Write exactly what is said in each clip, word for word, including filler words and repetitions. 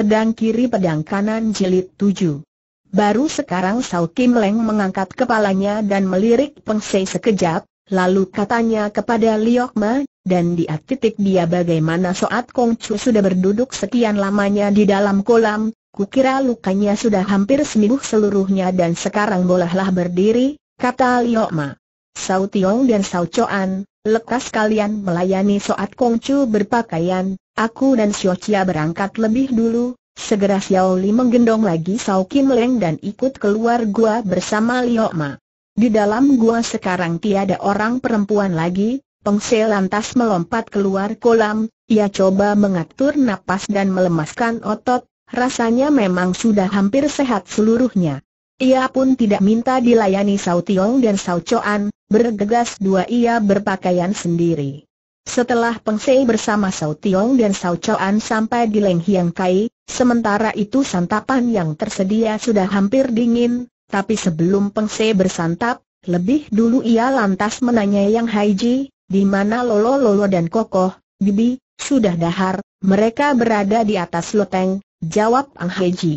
Pedang Kiri Pedang Kanan Jilid tujuh. Baru sekarang Sau Kim Leng mengangkat kepalanya dan melirik Peng Sei sekejap, lalu katanya kepada Liok Ma, dan dia titik dia bagaimana Soat Kongcu sudah berduduk sekian lamanya di dalam kolam, kukira lukanya sudah hampir sembuh seluruhnya dan sekarang bolehlah berdiri, kata Liok Ma. Sau Tiong dan Sau Coan, lekas kalian melayani Soat Kongcu berpakaian, aku dan Siochia berangkat lebih dulu. Segera Xiaoli menggendong lagi Sau Kim Leng dan ikut keluar gua bersama Liok Ma. Di dalam gua sekarang tiada orang perempuan lagi. Peng Sei lantas melompat keluar kolam. Ia coba mengatur napas dan melemaskan otot. Rasanya memang sudah hampir sehat seluruhnya. Ia pun tidak minta dilayani Sau Tiong dan Sau Coan. Bergegas dua ia berpakaian sendiri. Setelah Peng Sei bersama Sau Tiong dan Sau Coan sampai di Leng Hiang Kai, sementara itu santapan yang tersedia sudah hampir dingin. Tapi sebelum Peng Sei bersantap, lebih dulu ia lantas menanyai Yang Haiji, di mana Lolo Lolo dan Kokoh, Bibi, sudah dahar. Mereka berada di atas loteng, jawab Yang Haiji.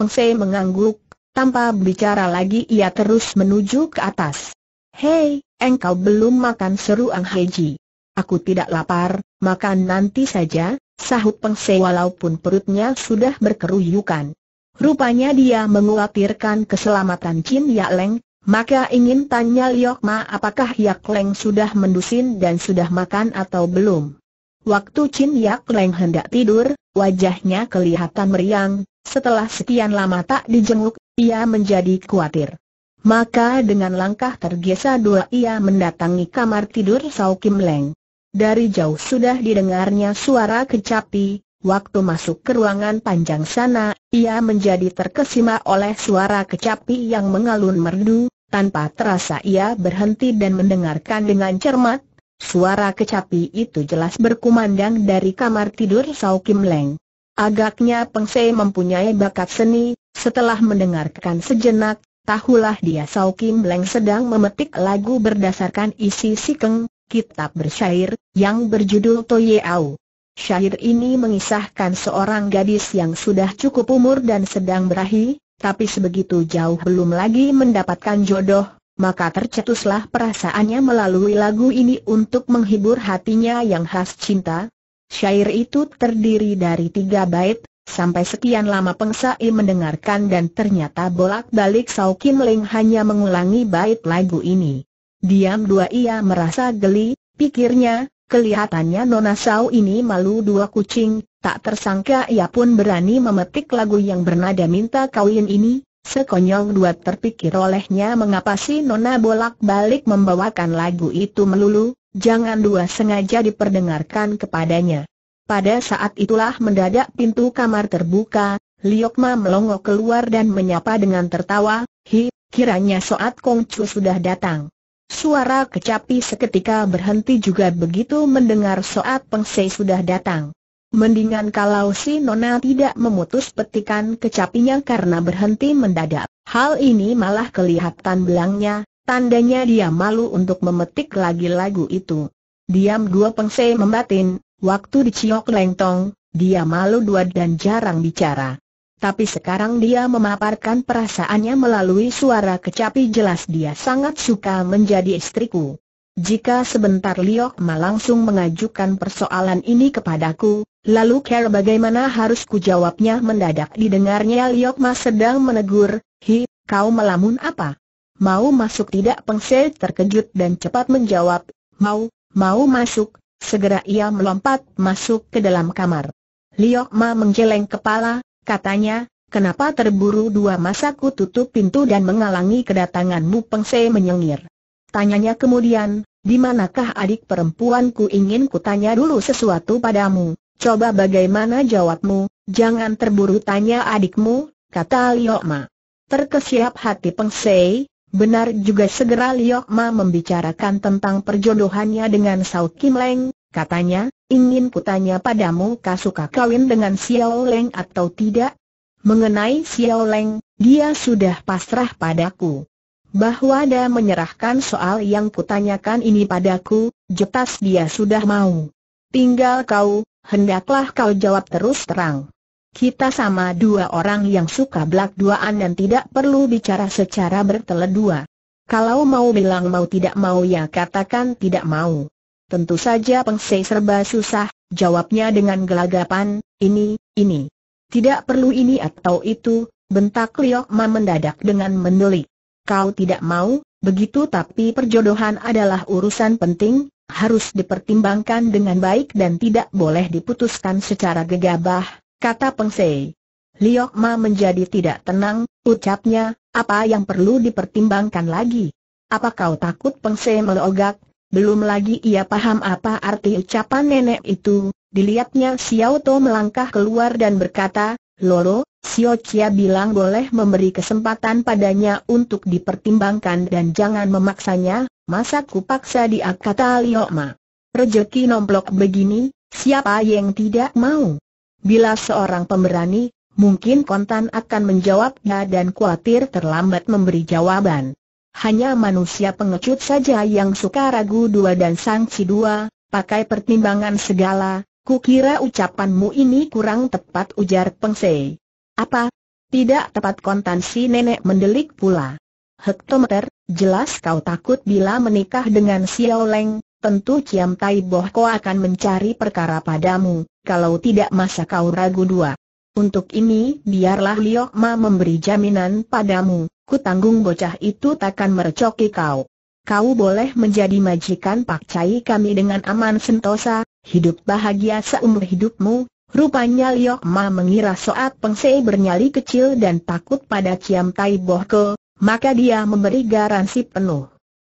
Peng Sei mengangguk, tanpa bicara lagi ia terus menuju ke atas. Hei, engkau belum makan, seru Yang Haiji. Aku tidak lapar, makan nanti saja, sahut Peng Sei walaupun perutnya sudah berkeruyukan. Rupanya dia mengkhawatirkan keselamatan Chin Yak Leng, maka ingin tanya Liok Ma apakah Yak Leng sudah mendusin dan sudah makan atau belum. Waktu Chin Yak Leng hendak tidur, wajahnya kelihatan meriang, setelah sekian lama tak dijenguk, ia menjadi khawatir. Maka dengan langkah tergesa dua ia mendatangi kamar tidur Sau Kim Leng. Dari jauh sudah didengarnya suara kecapi, waktu masuk ke ruangan panjang sana, ia menjadi terkesima oleh suara kecapi yang mengalun merdu, tanpa terasa ia berhenti dan mendengarkan dengan cermat, suara kecapi itu jelas berkumandang dari kamar tidur Sau Kim Leng. Agaknya Peng Sei mempunyai bakat seni, setelah mendengarkan sejenak, tahulah dia Sau Kim Leng sedang memetik lagu berdasarkan isi sikeng, kitab bersyair, yang berjudul Toyeau. Syair ini mengisahkan seorang gadis yang sudah cukup umur dan sedang berahi, tapi sebegitu jauh belum lagi mendapatkan jodoh, maka tercetuslah perasaannya melalui lagu ini untuk menghibur hatinya yang khas cinta. Syair itu terdiri dari tiga bait, sampai sekian lama Peng Sei mendengarkan dan ternyata bolak-balik Sau Kim Leng hanya mengulangi bait lagu ini. Diam dua ia merasa geli, pikirnya, kelihatannya Nona Sau ini malu dua kucing, tak tersangka ia pun berani memetik lagu yang bernada minta kawin ini, sekonyong dua terpikir olehnya mengapa si Nona bolak-balik membawakan lagu itu melulu, jangan dua sengaja diperdengarkan kepadanya. Pada saat itulah mendadak pintu kamar terbuka, Liok Ma melongo keluar dan menyapa dengan tertawa, hi, kiranya Soat Kongcu sudah datang. Suara kecapi seketika berhenti juga begitu mendengar Soat Peng Sei sudah datang. Mendingan kalau si Nona tidak memutus petikan kecapinya karena berhenti mendadak. Hal ini malah kelihatan belangnya, tandanya dia malu untuk memetik lagi lagu itu. Diam dua Peng Sei membatin, waktu di Ciok Lengtong, dia malu dua dan jarang bicara. Tapi sekarang dia memaparkan perasaannya melalui suara kecapi, jelas dia sangat suka menjadi istriku. Jika sebentar Liok Ma langsung mengajukan persoalan ini kepadaku, lalu care bagaimana harus kujawabnya, mendadak didengarnya Liok Ma sedang menegur, hi, kau melamun apa? Mau masuk tidak? Peng Sei terkejut dan cepat menjawab, mau, mau masuk. Segera ia melompat masuk ke dalam kamar. Liok Ma menggeleng kepala, katanya, kenapa terburu dua masaku tutup pintu dan mengalangi kedatanganmu? Peng Sei menyengir. Tanyanya kemudian, di manakah adik perempuanku? Ingin kutanya dulu sesuatu padamu. Coba bagaimana jawabmu? Jangan terburu tanya adikmu, kata Liok Ma. Terkesiap hati Peng Sei. Benar juga, segera Liok Ma membicarakan tentang perjodohannya dengan Sau Kim Leng. Katanya, ingin kutanya padamu, kau suka kawin dengan Xiao Leng atau tidak? Mengenai Xiao Leng, dia sudah pasrah padaku. Bahwa dia menyerahkan soal yang kutanyakan ini padaku, jelas dia sudah mau. Tinggal kau, hendaklah kau jawab terus terang. Kita sama dua orang yang suka belak-duaan dan tidak perlu bicara secara berteledua. Kalau mau bilang mau tidak mau ya katakan tidak mau. Tentu saja Peng Sei serba susah, jawabnya dengan gelagapan, ini, ini. Tidak perlu ini atau itu, bentak Liok Ma mendadak dengan mendelik. Kau tidak mau, begitu tapi perjodohan adalah urusan penting, harus dipertimbangkan dengan baik dan tidak boleh diputuskan secara gegabah, kata Peng Sei. Liok Ma menjadi tidak tenang, ucapnya, apa yang perlu dipertimbangkan lagi? Apa kau takut? Peng Sei melogak, belum lagi ia paham apa arti ucapan nenek itu, dilihatnya Xiao To melangkah keluar dan berkata, Lolo, Siochia bilang boleh memberi kesempatan padanya untuk dipertimbangkan dan jangan memaksanya, masa ku paksa dia, kata Liok Ma. Rezeki nomplok begini, siapa yang tidak mau? Bila seorang pemberani, mungkin kontan akan menjawabnya dan khawatir terlambat memberi jawaban. Hanya manusia pengecut saja yang suka ragu dua dan sangsi dua, pakai pertimbangan segala. Kukira ucapanmu ini kurang tepat, ujar Peng Sei. Apa? Tidak tepat, kontan si nenek mendelik pula. Hektometer, jelas kau takut bila menikah dengan Xiao Leng, tentu Ciam Tai Boh Ko akan mencari perkara padamu, kalau tidak masa kau ragu dua. Untuk ini biarlah Liok Ma memberi jaminan padamu, ku tanggung bocah itu takkan merecoki kau. Kau boleh menjadi majikan Pak Cai kami dengan aman sentosa, hidup bahagia seumur hidupmu. Rupanya Liok Ma mengira soal Peng Sei bernyali kecil dan takut pada Ciam Tai Boh Ko, maka dia memberi garansi penuh.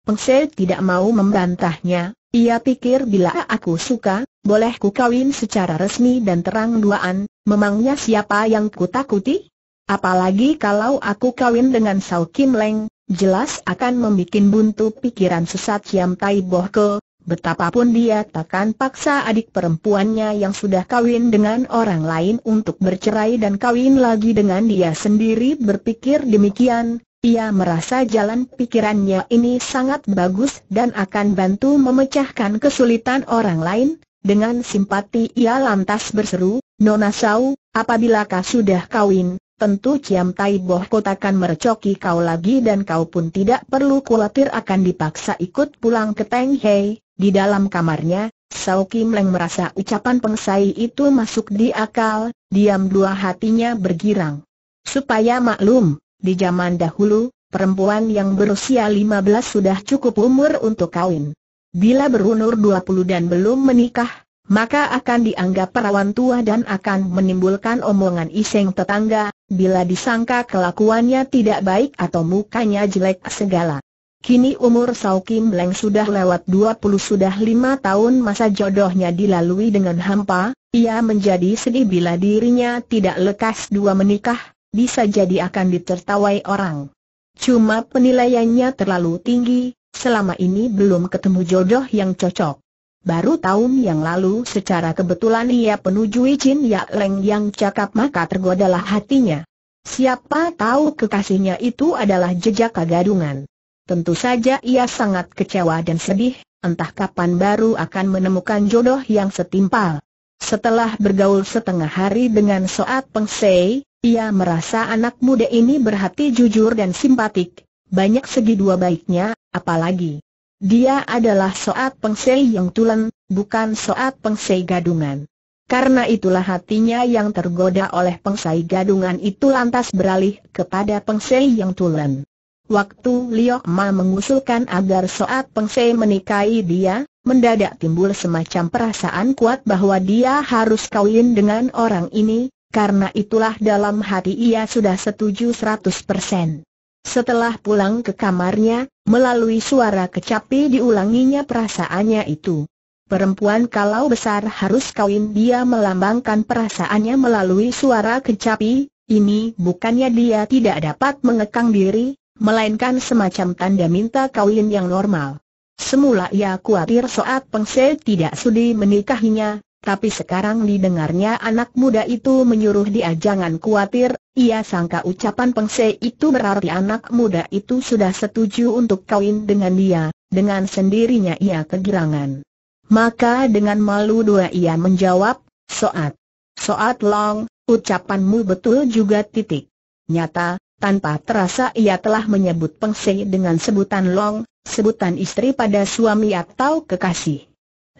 Peng Sei tidak mau membantahnya, ia pikir bila aku suka, boleh ku kawin secara resmi dan terang duaan, memangnya siapa yang ku takuti? Apalagi kalau aku kawin dengan Sau Kim Leng, jelas akan membuat buntu pikiran sesat Ciam Tai Boh Ko. Betapapun dia takkan paksa adik perempuannya yang sudah kawin dengan orang lain untuk bercerai dan kawin lagi dengan dia sendiri. Berpikir demikian, ia merasa jalan pikirannya ini sangat bagus dan akan bantu memecahkan kesulitan orang lain. Dengan simpati ia lantas berseru, Nona Sau, apabila kau sudah kawin, tentu Ciam Tai Boh Ko takkan merecoki kau lagi dan kau pun tidak perlu khawatir akan dipaksa ikut pulang ke Tang Hai. Di dalam kamarnya, Sau Kim Leng merasa ucapan Peng Sei itu masuk di akal, diam dua hatinya bergirang. Supaya maklum, di zaman dahulu, perempuan yang berusia lima belas sudah cukup umur untuk kawin. Bila berumur dua puluh dan belum menikah, maka akan dianggap perawan tua dan akan menimbulkan omongan iseng tetangga, bila disangka kelakuannya tidak baik atau mukanya jelek segala. Kini umur Sau Kim Leng sudah lewat dua puluh, sudah lima tahun masa jodohnya dilalui dengan hampa, ia menjadi sedih bila dirinya tidak lekas dua menikah, bisa jadi akan ditertawai orang. Cuma penilaiannya terlalu tinggi, selama ini belum ketemu jodoh yang cocok. Baru tahun yang lalu secara kebetulan ia menujui Chin Yak Leng yang cakap, maka tergodalah hatinya. Siapa tahu kekasihnya itu adalah jejak kegadungan. Tentu saja ia sangat kecewa dan sedih, entah kapan baru akan menemukan jodoh yang setimpal. Setelah bergaul setengah hari dengan soal Peng Sei, ia merasa anak muda ini berhati jujur dan simpatik, banyak segi dua baiknya, apalagi dia adalah soal Peng Sei yang tulen, bukan soal Peng Sei gadungan. Karena itulah hatinya yang tergoda oleh Peng Sei gadungan itu lantas beralih kepada Peng Sei yang tulen. Waktu Liok Ma mengusulkan agar soal Peng Sei menikahi dia, mendadak timbul semacam perasaan kuat bahwa dia harus kawin dengan orang ini, karena itulah dalam hati ia sudah setuju seratus persen. Setelah pulang ke kamarnya, melalui suara kecapi diulanginya perasaannya itu. Perempuan kalau besar harus kawin, dia melambangkan perasaannya melalui suara kecapi. Ini bukannya dia tidak dapat mengekang diri, melainkan semacam tanda minta kawin yang normal. Semula ia khawatir soal Peng Sei tidak sudi menikahinya, tapi sekarang didengarnya anak muda itu menyuruh dia jangan khawatir, ia sangka ucapan Peng Sei itu berarti anak muda itu sudah setuju untuk kawin dengan dia. Dengan sendirinya ia kegirangan. Maka dengan malu dua ia menjawab, Soat. Soat Long, ucapanmu betul juga titik. Nyata, tanpa terasa ia telah menyebut Peng Sei dengan sebutan Long, sebutan istri pada suami atau kekasih.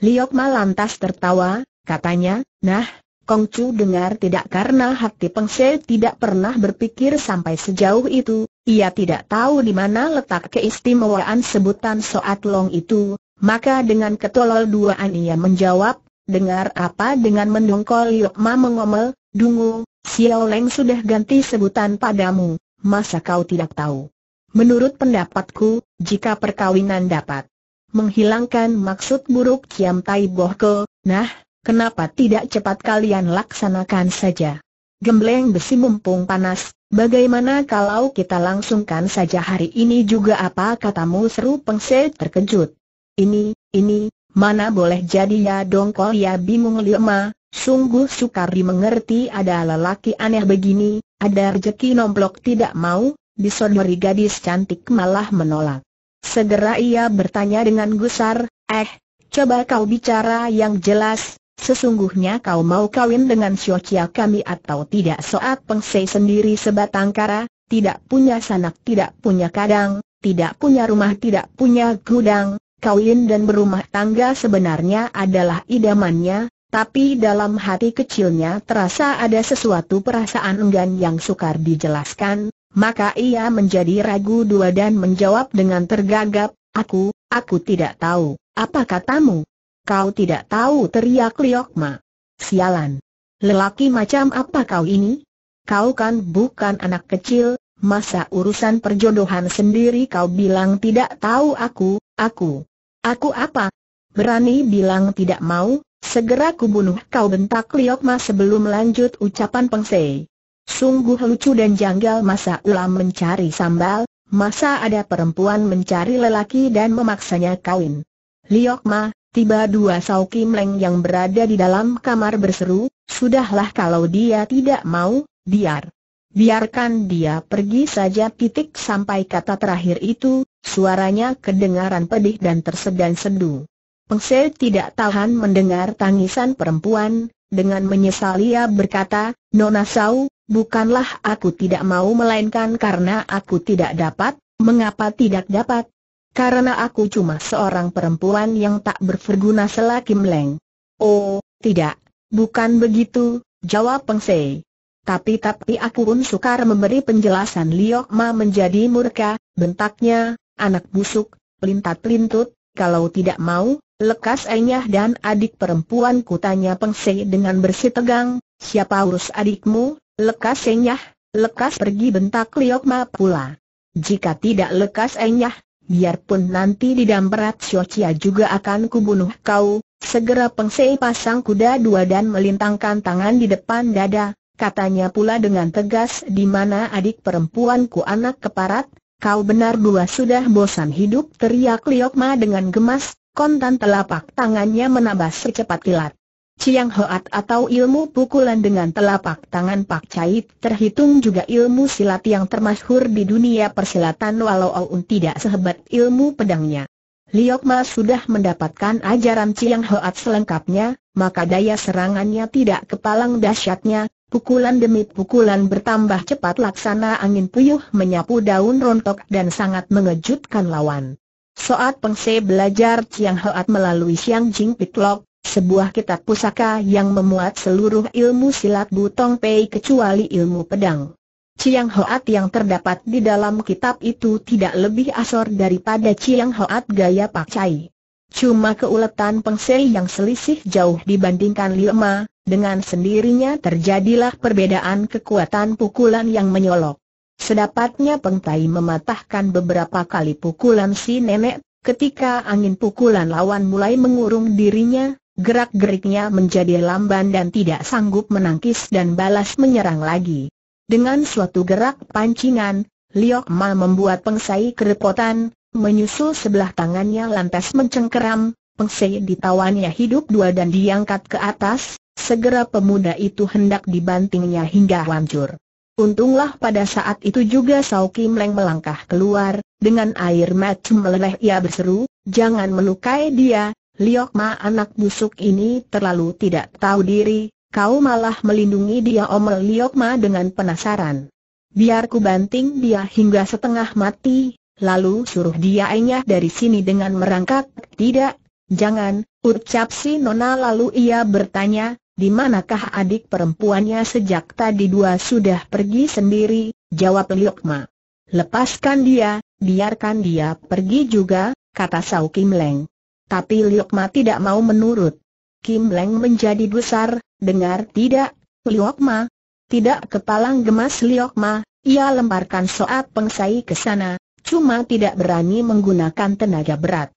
Liok Ma lantas tertawa, katanya, nah, Kongcu dengar tidak, karena hati Peng Sei tidak pernah berpikir sampai sejauh itu, ia tidak tahu di mana letak keistimewaan sebutan Soat Long itu, maka dengan ketolol duaan ia menjawab, dengar apa? Dengan mendongkol Liok Ma mengomel, dungu, Xiao Leng sudah ganti sebutan padamu, masa kau tidak tahu? Menurut pendapatku, jika perkawinan dapat menghilangkan maksud buruk Ciam Tai Boh Ko, nah, kenapa tidak cepat kalian laksanakan saja? Gembleng besi mumpung panas, bagaimana kalau kita langsungkan saja hari ini juga? Apa katamu? Seru Peng Sei terkejut. Ini, ini, mana boleh jadi ya, dongkol ya, bingung Liok Ma, sungguh sukar dimengerti. Ada lelaki aneh begini, ada rezeki nomplok tidak mau, disodori gadis cantik malah menolak. Segera ia bertanya dengan gusar, eh, coba kau bicara yang jelas, sesungguhnya kau mau kawin dengan Siochia kami atau tidak? Soat Peng Sei sendiri sebatang kara, tidak punya sanak, tidak punya kadang, tidak punya rumah, tidak punya gudang, kawin dan berumah tangga sebenarnya adalah idamannya, tapi dalam hati kecilnya terasa ada sesuatu perasaan enggan yang sukar dijelaskan. Maka ia menjadi ragu dua dan menjawab dengan tergagap, Aku, aku tidak tahu. Apa katamu? Kau tidak tahu, teriak Liok Ma. Sialan, lelaki macam apa kau ini? Kau kan bukan anak kecil, masa urusan perjodohan sendiri kau bilang tidak tahu? Aku, aku, aku apa? Berani bilang tidak mau, segera kubunuh kau, bentak Liok Ma sebelum lanjut ucapan Peng Sei. Sungguh lucu dan janggal, masa ulam mencari sambal, masa ada perempuan mencari lelaki dan memaksanya kawin. Liok Ma, tiba dua Sau Kim Leng yang berada di dalam kamar berseru, sudahlah kalau dia tidak mau, biar. Biarkan dia pergi saja titik. Sampai kata terakhir itu, suaranya kedengaran pedih dan tersedan-sedu. Peng Sei tidak tahan mendengar tangisan perempuan, dengan menyesal ia berkata, Nona Sau, bukanlah aku tidak mau melainkan karena aku tidak dapat. Mengapa tidak dapat? Karena aku cuma seorang perempuan yang tak berguna, sela Kim Leng. Oh, tidak, bukan begitu, jawab Peng Sei. Tapi tapi aku pun sukar memberi penjelasan. Liok Ma menjadi murka, bentaknya, anak busuk, pelintat-pelintut, kalau tidak mau, lekas ayah dan adik perempuan. Kutanya Peng Sei dengan bersih tegang, siapa urus adikmu? Lekas enyah, lekas pergi, bentak Liok Ma pula. Jika tidak lekas enyah, biarpun nanti didamperat Siochia juga akan kubunuh kau. Segera Peng Sei pasang kuda dua dan melintangkan tangan di depan dada, katanya pula dengan tegas, di mana adik perempuanku, anak keparat? Kau benar dua sudah bosan hidup, teriak Liok Ma dengan gemas, kontan telapak tangannya menabas secepat kilat. Chiang Hoat atau ilmu pukulan dengan telapak tangan Pak Cai terhitung juga ilmu silat yang termasyhur di dunia persilatan, walau tidak sehebat ilmu pedangnya. Liok Ma sudah mendapatkan ajaran Chiang Hoat selengkapnya, maka daya serangannya tidak kepalang dahsyatnya, pukulan demi pukulan bertambah cepat laksana angin puyuh menyapu daun rontok dan sangat mengejutkan lawan. Soat Peng Sei belajar Chiang Hoat melalui Siang Jing Pit Lok, sebuah kitab pusaka yang memuat seluruh ilmu silat Butong Pai kecuali ilmu pedang. Chiang Hoat yang terdapat di dalam kitab itu tidak lebih asor daripada Chiang Hoat gaya Pak Cai. Cuma keuletan Peng Sei yang selisih jauh dibandingkan Liok Ma, dengan sendirinya terjadilah perbedaan kekuatan pukulan yang menyolok. Sedapatnya Peng Sei mematahkan beberapa kali pukulan si nenek. Ketika angin pukulan lawan mulai mengurung dirinya, gerak-geriknya menjadi lamban dan tidak sanggup menangkis dan balas menyerang lagi. Dengan suatu gerak pancingan, Liok Ma membuat Peng Sei kerepotan, menyusul sebelah tangannya lantas mencengkeram. Peng Sei ditawannya hidup dua dan diangkat ke atas, segera pemuda itu hendak dibantingnya hingga hancur. Untunglah pada saat itu juga Sau Kim Leng melangkah keluar, dengan air mata meleleh ia berseru, jangan melukai dia. Liok Ma anak busuk ini terlalu tidak tahu diri, Kau malah melindungi dia, omel Liok Ma dengan penasaran. Biar ku banting dia hingga setengah mati, lalu suruh dia enyah dari sini dengan merangkak. Tidak, jangan, ucap si nona, lalu ia bertanya, di manakah adik perempuannya sejak tadi dua sudah pergi sendiri? Jawab Liok Ma. Lepaskan dia, biarkan dia pergi juga, kata Sau Kim Leng. Tapi Liok Ma tidak mau menurut. Kim Leng menjadi gusar, dengar tidak, Liok Ma? Tidak, kepalang gemas Liok Ma, ia lemparkan soat Peng Sei ke sana, cuma tidak berani menggunakan tenaga berat.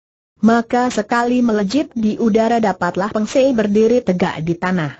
Maka sekali melejit di udara dapatlah Peng Sei berdiri tegak di tanah.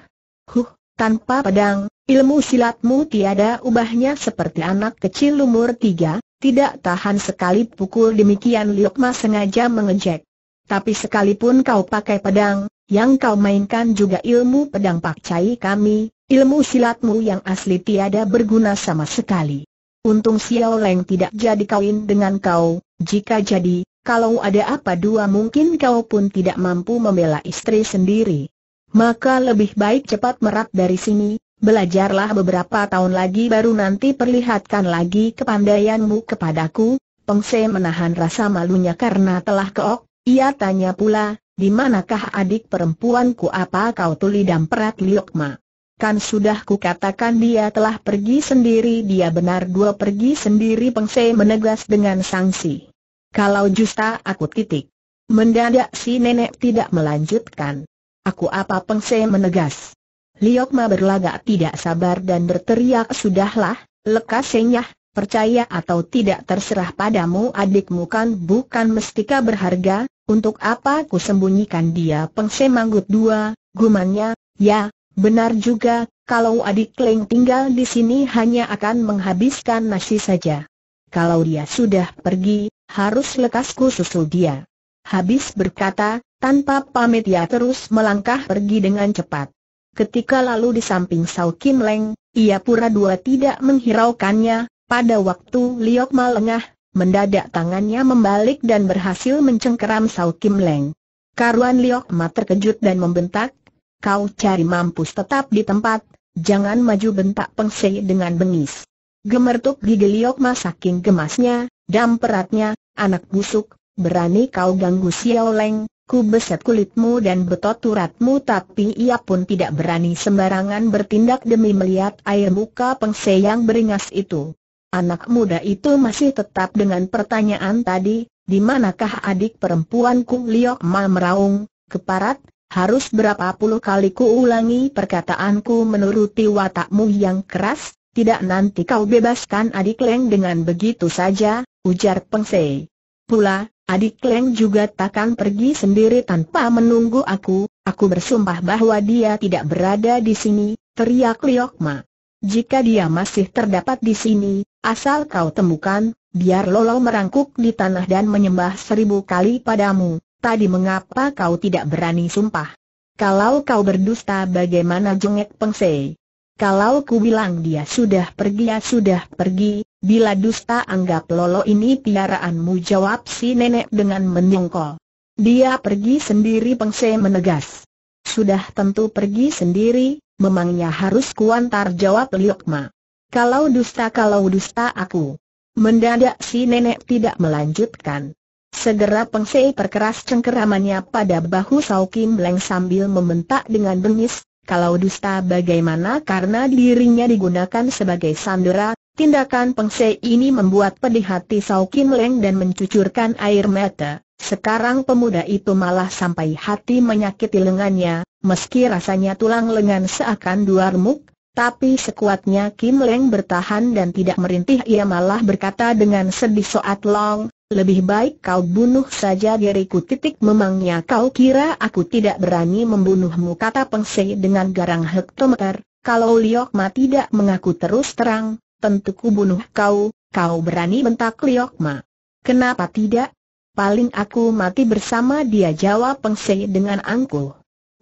Huh, tanpa pedang, ilmu silatmu tiada ubahnya seperti anak kecil umur tiga, tidak tahan sekali pukul. Demikian Liok Ma sengaja mengejek. Tapi sekalipun kau pakai pedang, yang kau mainkan juga ilmu pedang Pak Cai kami, ilmu silatmu yang asli tiada berguna sama sekali. Untung Xiao Leng tidak jadi kawin dengan kau, jika jadi, kalau ada apa dua mungkin kau pun tidak mampu membela istri sendiri. Maka lebih baik cepat merat dari sini, belajarlah beberapa tahun lagi baru nanti perlihatkan lagi kepandaianmu kepadaku. Peng Sei menahan rasa malunya karena telah keok. Ia tanya pula, di manakah adik perempuanku, apa kau tuli dan perat Liok Ma? Kan sudah kukatakan dia telah pergi sendiri. Dia benar dua pergi sendiri, Peng Sei menegas dengan sanksi. Kalau justa aku titik. Mendadak si nenek tidak melanjutkan. Aku apa, Peng Sei menegas. Liok Ma berlagak tidak sabar dan berteriak, sudahlah, lekas senyah. Percaya atau tidak terserah padamu, adikmu kan bukan mestika berharga. Untuk apa ku sembunyikan dia? Peng Sei manggut dua, gumannya. Ya, benar juga, kalau adik Leng tinggal di sini hanya akan menghabiskan nasi saja. Kalau dia sudah pergi, harus lekas ku susul dia. Habis berkata, tanpa pamit ia terus melangkah pergi dengan cepat. Ketika lalu di samping Sau Kim Leng, ia pura-pura tidak menghiraukannya. Pada waktu Liok Ma lengah, mendadak tangannya membalik dan berhasil mencengkeram Sau Kim Leng. Karuan Liok Ma terkejut dan membentak, kau cari mampus, tetap di tempat, jangan maju, bentak Peng Sei dengan bengis. Gemertuk gigi Liok Ma saking gemasnya, dam peratnya, anak busuk, berani kau ganggu Xiao Leng, ku beset kulitmu dan betot uratmu. Tapi ia pun tidak berani sembarangan bertindak demi melihat air muka Peng Sei yang beringas itu. Anak muda itu masih tetap dengan pertanyaan tadi, di manakah adik perempuanku? Liok Ma meraung, keparat, harus berapa puluh kali ku ulangi perkataanku menuruti watakmu yang keras? Tidak, nanti kau bebaskan adik Leng dengan begitu saja, ujar Peng Sei. Pula, adik Leng juga takkan pergi sendiri tanpa menunggu aku. Aku bersumpah bahwa dia tidak berada di sini, teriak Liok Ma. Jika dia masih terdapat di sini, asal kau temukan, biar lolo merangkuk di tanah dan menyembah seribu kali padamu. Tadi mengapa kau tidak berani sumpah? Kalau kau berdusta bagaimana, jengek Peng Sei. Kalau ku bilang dia sudah pergi, ya sudah pergi, bila dusta anggap lolo ini piaraanmu, jawab si nenek dengan menyongkol. Dia pergi sendiri, Peng Sei menegas. Sudah tentu pergi sendiri, memangnya harus kuantar, jawab Liok Ma. Kalau dusta, kalau dusta aku. Mendadak si nenek tidak melanjutkan. Segera Peng Sei perkeras cengkeramannya pada bahu Sau Kim Leng sambil membentak dengan bengis, kalau dusta bagaimana? Karena dirinya digunakan sebagai sandera. Tindakan Peng Sei ini membuat pedih hati Sau Kim Leng dan mencucurkan air mata. Sekarang pemuda itu malah sampai hati menyakiti lengannya. Meski rasanya tulang lengan seakan dua remuk, tapi sekuatnya Kim Leng bertahan dan tidak merintih. Ia malah berkata dengan sedih, soat Long, lebih baik kau bunuh saja diriku titik. Memangnya kau kira aku tidak berani membunuhmu, kata Peng Sei dengan garang hektometer. Kalau Liok Ma tidak mengaku terus terang, tentu ku bunuh kau. Kau berani, bentak Liok Ma. Kenapa tidak? Paling aku mati bersama dia, jawab Peng Sei dengan angkuh.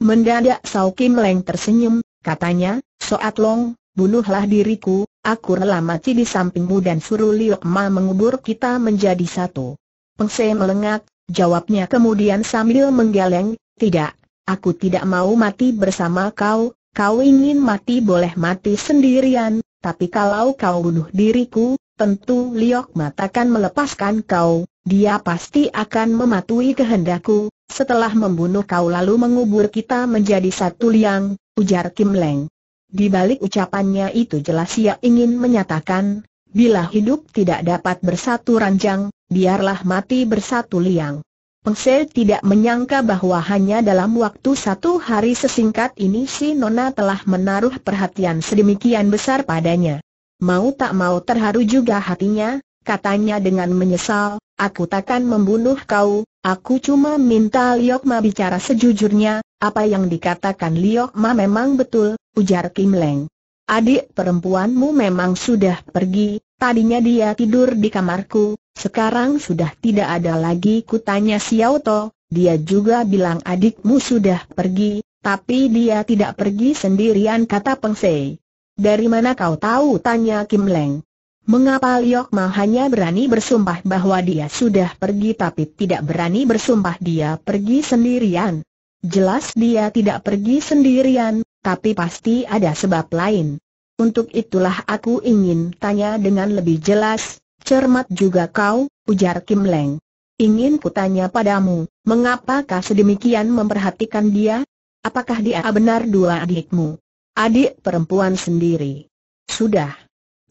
Mendadak Sau Kim Leng tersenyum, katanya, soat Long, bunuhlah diriku, aku rela mati di sampingmu dan suruh Liok Ma mengubur kita menjadi satu. Peng Sei melengak, jawabnya kemudian sambil menggeleng, tidak, aku tidak mau mati bersama kau, Kau ingin mati boleh mati sendirian, tapi kalau kau bunuh diriku, tentu Liok Ma takkan melepaskan kau. Dia pasti akan mematuhi kehendakku. Setelah membunuh kau lalu mengubur kita menjadi satu liang," ujar Kim Leng. Di balik ucapannya itu jelas ia ingin menyatakan, bila hidup tidak dapat bersatu ranjang, biarlah mati bersatu liang. Peng Sei tidak menyangka bahwa hanya dalam waktu satu hari sesingkat ini si nona telah menaruh perhatian sedemikian besar padanya. Mau tak mau terharu juga hatinya, katanya dengan menyesal, "Aku takkan membunuh kau, aku cuma minta Liok Ma bicara sejujurnya." "Apa yang dikatakan Liok Ma memang betul," ujar Kim Leng. "Adik perempuanmu memang sudah pergi, tadinya dia tidur di kamarku. Sekarang sudah tidak ada lagi." "Kutanya Xiao To, dia juga bilang adikmu sudah pergi, tapi dia tidak pergi sendirian," kata Peng Sei. "Dari mana kau tahu?" tanya Kim Leng. "Mengapa Liok Ma hanya berani bersumpah bahwa dia sudah pergi tapi tidak berani bersumpah dia pergi sendirian? Jelas dia tidak pergi sendirian, tapi pasti ada sebab lain. Untuk itulah aku ingin tanya dengan lebih jelas." "Cermat juga kau," ujar Kim Leng. "Ingin kutanya padamu, mengapakah sedemikian memperhatikan dia? Apakah dia benar dua adikmu? Adik perempuan sendiri? Sudah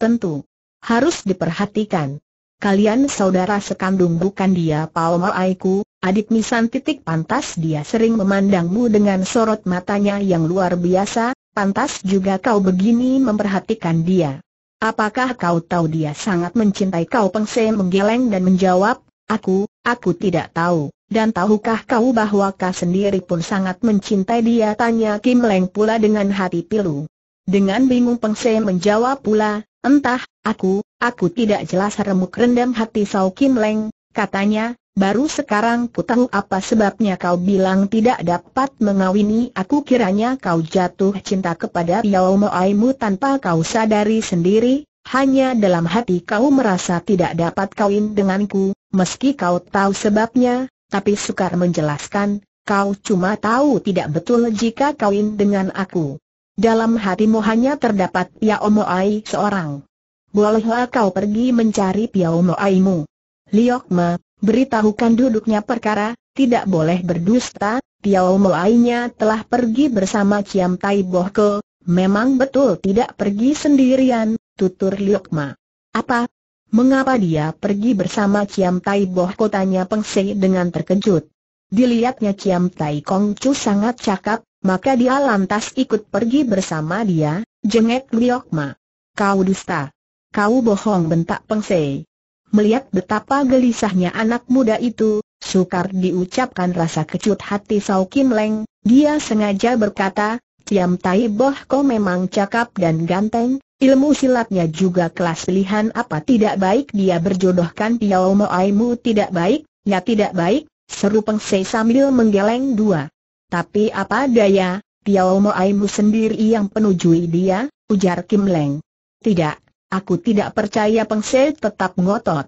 tentu harus diperhatikan. Kalian saudara sekandung, bukan?" "Dia Piao Mo Ai ku, adik nisan titik pantas dia sering memandangmu dengan sorot matanya yang luar biasa, pantas juga kau begini memperhatikan dia. Apakah kau tahu dia sangat mencintai kau?" Peng Sei menggeleng dan menjawab, Aku, aku tidak tahu. "Dan tahukah kau bahwa kau sendiri pun sangat mencintai dia?" tanya Kim Leng pula dengan hati pilu. Dengan bingung Peng Sei menjawab pula, "Entah, aku, aku tidak jelas." "Remuk rendam hati Sau Kim Leng," katanya, "baru sekarang ku tahu apa sebabnya kau bilang tidak dapat mengawini aku. Kiranya kau jatuh cinta kepada Piao Mo Ai mu tanpa kau sadari sendiri. Hanya dalam hati kau merasa tidak dapat kawin denganku, meski kau tahu sebabnya, tapi sukar menjelaskan. Kau cuma tahu tidak betul jika kawin dengan aku. Dalam hatimu hanya terdapat Piao Mo Ai seorang. Bolehlah kau pergi mencari Piao Mo Ai mu. Liok Ma, beritahukan duduknya perkara, tidak boleh berdusta. Piao Mo Ai-nya telah pergi bersama Ciam Tai Boh Ko, memang betul tidak pergi sendirian," tutur Liok Ma. "Apa? Mengapa dia pergi bersama Ciam Tai Boh Ko?" tanya Peng Sei dengan terkejut. Dilihatnya Ciam Tai Kong Chu sangat cakap, maka dia lantas ikut pergi bersama dia, jengek Liok Ma. "Kau dusta. Kau bohong," bentak Peng Sei. Melihat betapa gelisahnya anak muda itu, sukar diucapkan rasa kecut hati Sau Kim Leng. Dia sengaja berkata, "Ciam Tai Boh Ko memang cakap dan ganteng, ilmu silatnya juga kelas pilihan. Apa tidak baik dia berjodohkan Piao Mo Ai mu?" "Tidak baik, ya tidak baik," seru Peng Sei sambil menggeleng dua. "Tapi apa daya, Piao Mo Ai mu sendiri yang penujui dia," ujar Kim Leng. "Tidak. Aku tidak percaya," Peng Sei tetap ngotot.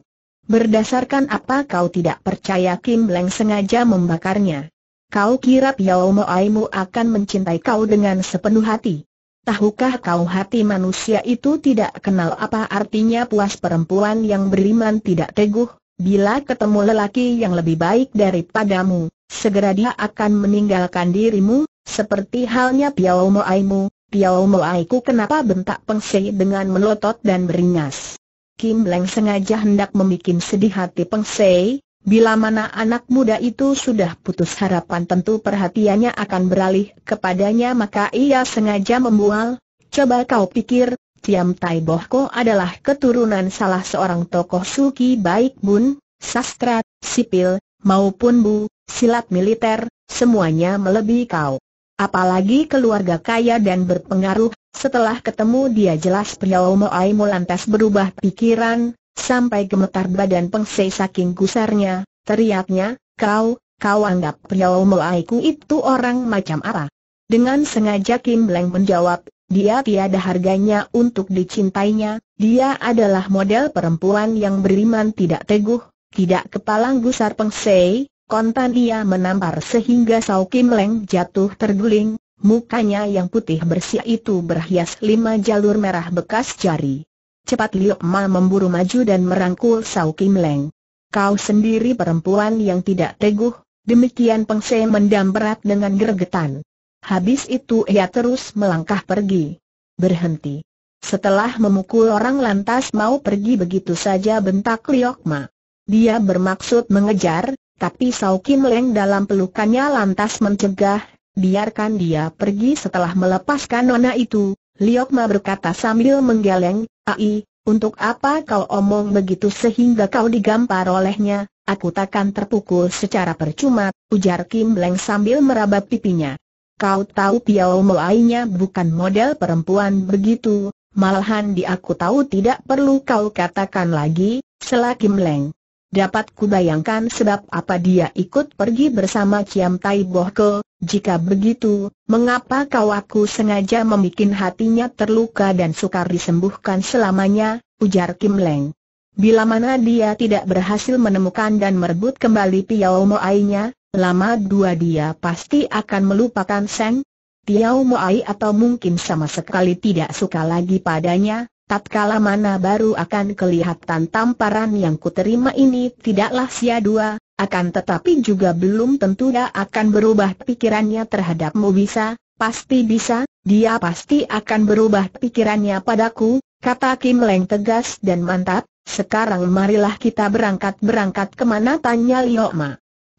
"Berdasarkan apa kau tidak percaya?" Kim Leng sengaja membakarnya. "Kau kira Piao Mo Ai mu akan mencintai kau dengan sepenuh hati? Tahukah kau hati manusia itu tidak kenal apa artinya puas? Perempuan yang beriman tidak teguh, bila ketemu lelaki yang lebih baik daripadamu, segera dia akan meninggalkan dirimu, seperti halnya Piao Mo Ai mu. Piao Mo Ai ku kenapa?" bentak Peng Sei dengan melotot dan beringas. Kim Leng sengaja hendak membuat sedih hati Peng Sei. Bila mana anak muda itu sudah putus harapan tentu perhatiannya akan beralih kepadanya, maka ia sengaja membual, "Coba kau pikir, Ciam Tai Boh Ko adalah keturunan salah seorang tokoh suki baik bun, sastra, sipil, maupun bu, silat militer, semuanya melebihi kau. Apalagi keluarga kaya dan berpengaruh. Setelah ketemu dia jelas Piao Mo Ai mu lantas berubah pikiran." Sampai gemetar badan Peng Sei saking gusarnya, teriaknya, "Kau, kau anggap Piao Mo Ai ku itu orang macam apa?" Dengan sengaja Kim Leng menjawab, "Dia tiada harganya untuk dicintainya. Dia adalah model perempuan yang beriman tidak teguh." "Tidak!" kepalang gusar Peng Sei. Kontan ia menampar sehingga Sau Kim Leng jatuh terguling. Mukanya yang putih bersih itu berhias lima jalur merah bekas jari. Cepat Liok Ma memburu maju dan merangkul Sau Kim Leng. Kau sendiri perempuan yang tidak teguh, demikian Peng Sei mendam berat dengan geregetan. Habis itu ia terus melangkah pergi. Berhenti. Setelah memukul orang lantas mau pergi begitu saja, bentak Liok Ma. Dia bermaksud mengejar, tapi Sau Kim Leng dalam pelukannya lantas mencegah, biarkan dia pergi. Setelah melepaskan nona itu, Liok Ma berkata sambil menggeleng, "Ai, untuk apa kau omong begitu sehingga kau digampar olehnya? Aku takkan terpukul secara percuma," ujar Kim Leng sambil meraba pipinya. "Kau tahu Piao Mo Ai-nya bukan model perempuan begitu, malahan dia aku tahu tidak perlu kau katakan lagi," sela Kim Leng. "Dapat kubayangkan sebab apa dia ikut pergi bersama Ciam Tai Boh Ko. Jika begitu, mengapa kau aku sengaja membuat hatinya terluka dan sukar disembuhkan selamanya," ujar Kim Leng. "Bila mana dia tidak berhasil menemukan dan merebut kembali Piao Mo Ai-nya, lama dua dia pasti akan melupakan Seng Piao Mo Ai atau mungkin sama sekali tidak suka lagi padanya. Tatkala mana baru akan kelihatan tamparan yang kuterima ini tidaklah sia dua. Akan tetapi juga belum tentu dia akan berubah pikirannya terhadapmu." "Bisa, pasti bisa, dia pasti akan berubah pikirannya padaku," kata Kim Leng tegas dan mantap. "Sekarang marilah kita berangkat-berangkat." "Kemana?" tanya Liok Ma.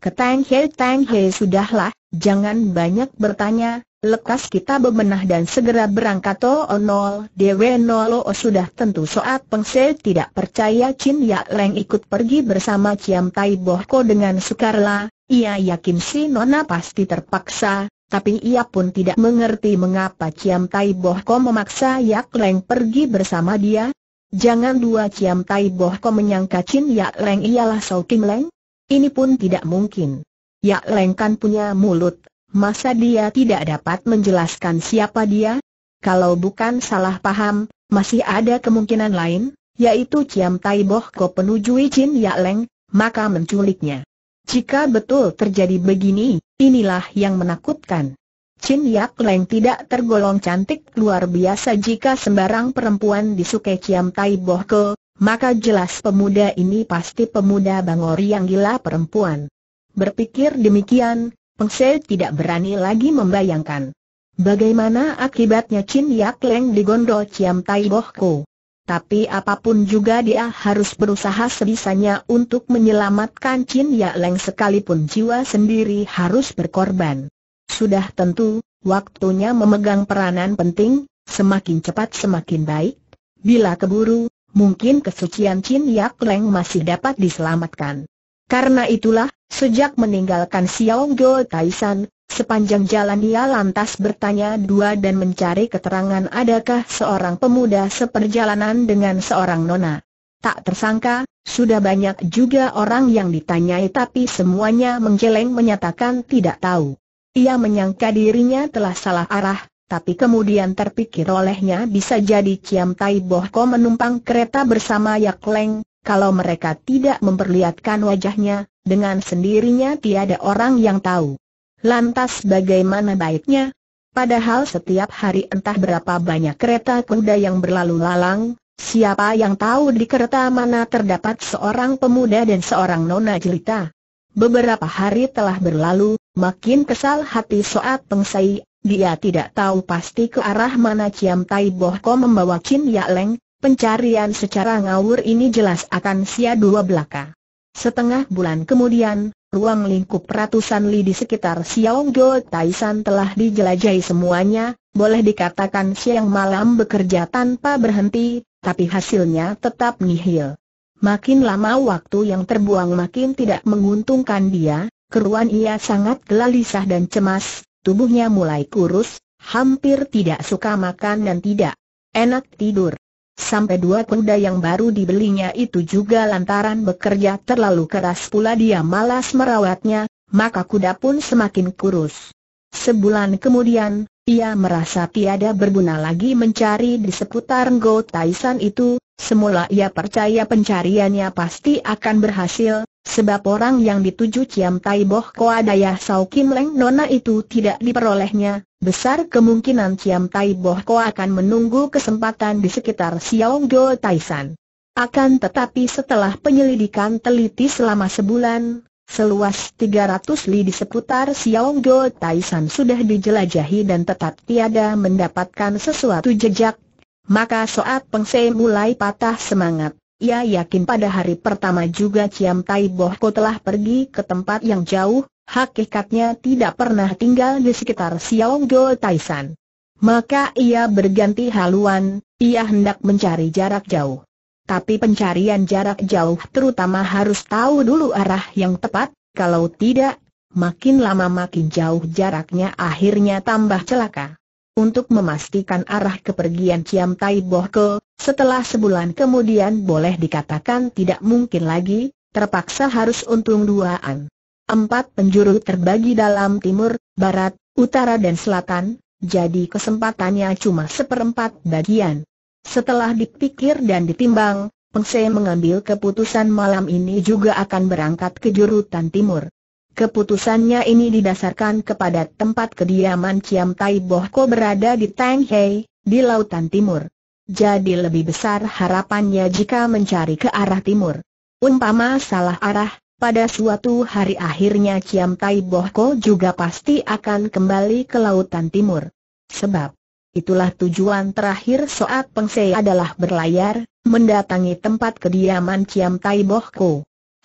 "Ke Tang Hai." "Tang Hai, sudahlah, jangan banyak bertanya, lekas kita bebenah dan segera berangkat." "Oh nol, Dewi nol, oh sudah tentu." Soat Peng Sei tidak percaya Chin Yak Leng ikut pergi bersama Ciam Tai Boh Ko dengan sukarela. Ia yakin si nona pasti terpaksa, tapi ia pun tidak mengerti mengapa Ciam Tai Boh Ko memaksa Yak Leng pergi bersama dia. Jangan dua Ciam Tai Boh Ko menyangka Chin Yak Leng ialah Sau Kim Leng. Ini pun tidak mungkin. Yak Leng kan punya mulut. Masa dia tidak dapat menjelaskan siapa dia? Kalau bukan salah paham, masih ada kemungkinan lain, yaitu Ciam Tai Boh Ko penujui Chin Yak Leng, maka menculiknya. Jika betul terjadi begini, inilah yang menakutkan. Chin Yak Leng tidak tergolong cantik luar biasa. Jika sembarang perempuan disukai Ciam Tai Boh Ko, maka jelas pemuda ini pasti pemuda bangori yang gila perempuan. Berpikir demikian, Peng Sei tidak berani lagi membayangkan bagaimana akibatnya Chin Yak Leng digondol Ciam Tai Boh Ko. Tapi apapun juga dia harus berusaha sebisanya untuk menyelamatkan Chin Yak Leng, sekalipun jiwa sendiri harus berkorban. Sudah tentu, waktunya memegang peranan penting, semakin cepat semakin baik. Bila keburu, mungkin kesucian Chin Yak Leng masih dapat diselamatkan. Karena itulah, sejak meninggalkan Siong Ngo Tai San, sepanjang jalan ia lantas bertanya dua dan mencari keterangan, adakah seorang pemuda seperjalanan dengan seorang nona. Tak tersangka, sudah banyak juga orang yang ditanyai tapi semuanya menggeleng menyatakan tidak tahu. Ia menyangka dirinya telah salah arah, tapi kemudian terpikir olehnya bisa jadi Ciam Tai Boh Ko menumpang kereta bersama Yak Leng. Kalau mereka tidak memperlihatkan wajahnya, dengan sendirinya tiada orang yang tahu. Lantas bagaimana baiknya? Padahal setiap hari entah berapa banyak kereta kuda yang berlalu lalang. Siapa yang tahu di kereta mana terdapat seorang pemuda dan seorang nona jelita? Beberapa hari telah berlalu, makin kesal hati Soat Peng Sei. Dia tidak tahu pasti ke arah mana Ciam Tai Boh Ko membawa Chin Yak Leng. Pencarian secara ngawur ini jelas akan sia dua belaka. Setengah bulan kemudian, ruang lingkup ratusan li di sekitar Siong Ngo Tai San telah dijelajahi semuanya. Boleh dikatakan siang malam bekerja tanpa berhenti, tapi hasilnya tetap nihil. Makin lama waktu yang terbuang makin tidak menguntungkan dia. Keruan ia sangat gelisah dan cemas, tubuhnya mulai kurus, hampir tidak suka makan dan tidak enak tidur. Sampai dua kuda yang baru dibelinya itu juga lantaran bekerja terlalu keras pula dia malas merawatnya, maka kuda pun semakin kurus. Sebulan kemudian, ia merasa tiada berguna lagi mencari di seputar Ngo Tai San itu. Semula ia percaya pencariannya pasti akan berhasil, sebab orang yang dituju Ciam Tai Boh Ko adaya Sau Kim Leng nona itu tidak diperolehnya. besar kemungkinan Ciam Tai Boh Ko akan menunggu kesempatan di sekitar Siong Ngo Tai San. Akan tetapi setelah penyelidikan teliti selama sebulan, seluas tiga ratus li di seputar Siong Ngo Tai San sudah dijelajahi dan tetap tiada mendapatkan sesuatu jejak, maka Soat Peng Sei mulai patah semangat. Ia yakin pada hari pertama juga Ciam Tai Boh Ko telah pergi ke tempat yang jauh, hakikatnya tidak pernah tinggal di sekitar Siong Ngo Tai San. Maka ia berganti haluan, ia hendak mencari jarak jauh. Tapi pencarian jarak jauh terutama harus tahu dulu arah yang tepat, kalau tidak, makin lama makin jauh jaraknya akhirnya tambah celaka. Untuk memastikan arah kepergian Ciam Tai Boh Ko, setelah sebulan kemudian boleh dikatakan tidak mungkin lagi, terpaksa harus untung duaan. Empat penjuru terbagi dalam timur, barat, utara dan selatan, jadi kesempatannya cuma seperempat bagian. Setelah dipikir dan ditimbang, Peng Sei mengambil keputusan malam ini juga akan berangkat ke jurutan timur. Keputusannya ini didasarkan kepada tempat kediaman Ciam Tai Boh Ko berada di Tang Hai, di lautan timur. Jadi lebih besar harapannya jika mencari ke arah timur. Umpama salah arah, pada suatu hari akhirnya Ciam Tai Boh Ko juga pasti akan kembali ke lautan timur. Sebab itulah tujuan terakhir Soat Peng Sei adalah berlayar, mendatangi tempat kediaman Ciam Tai Boh Ko.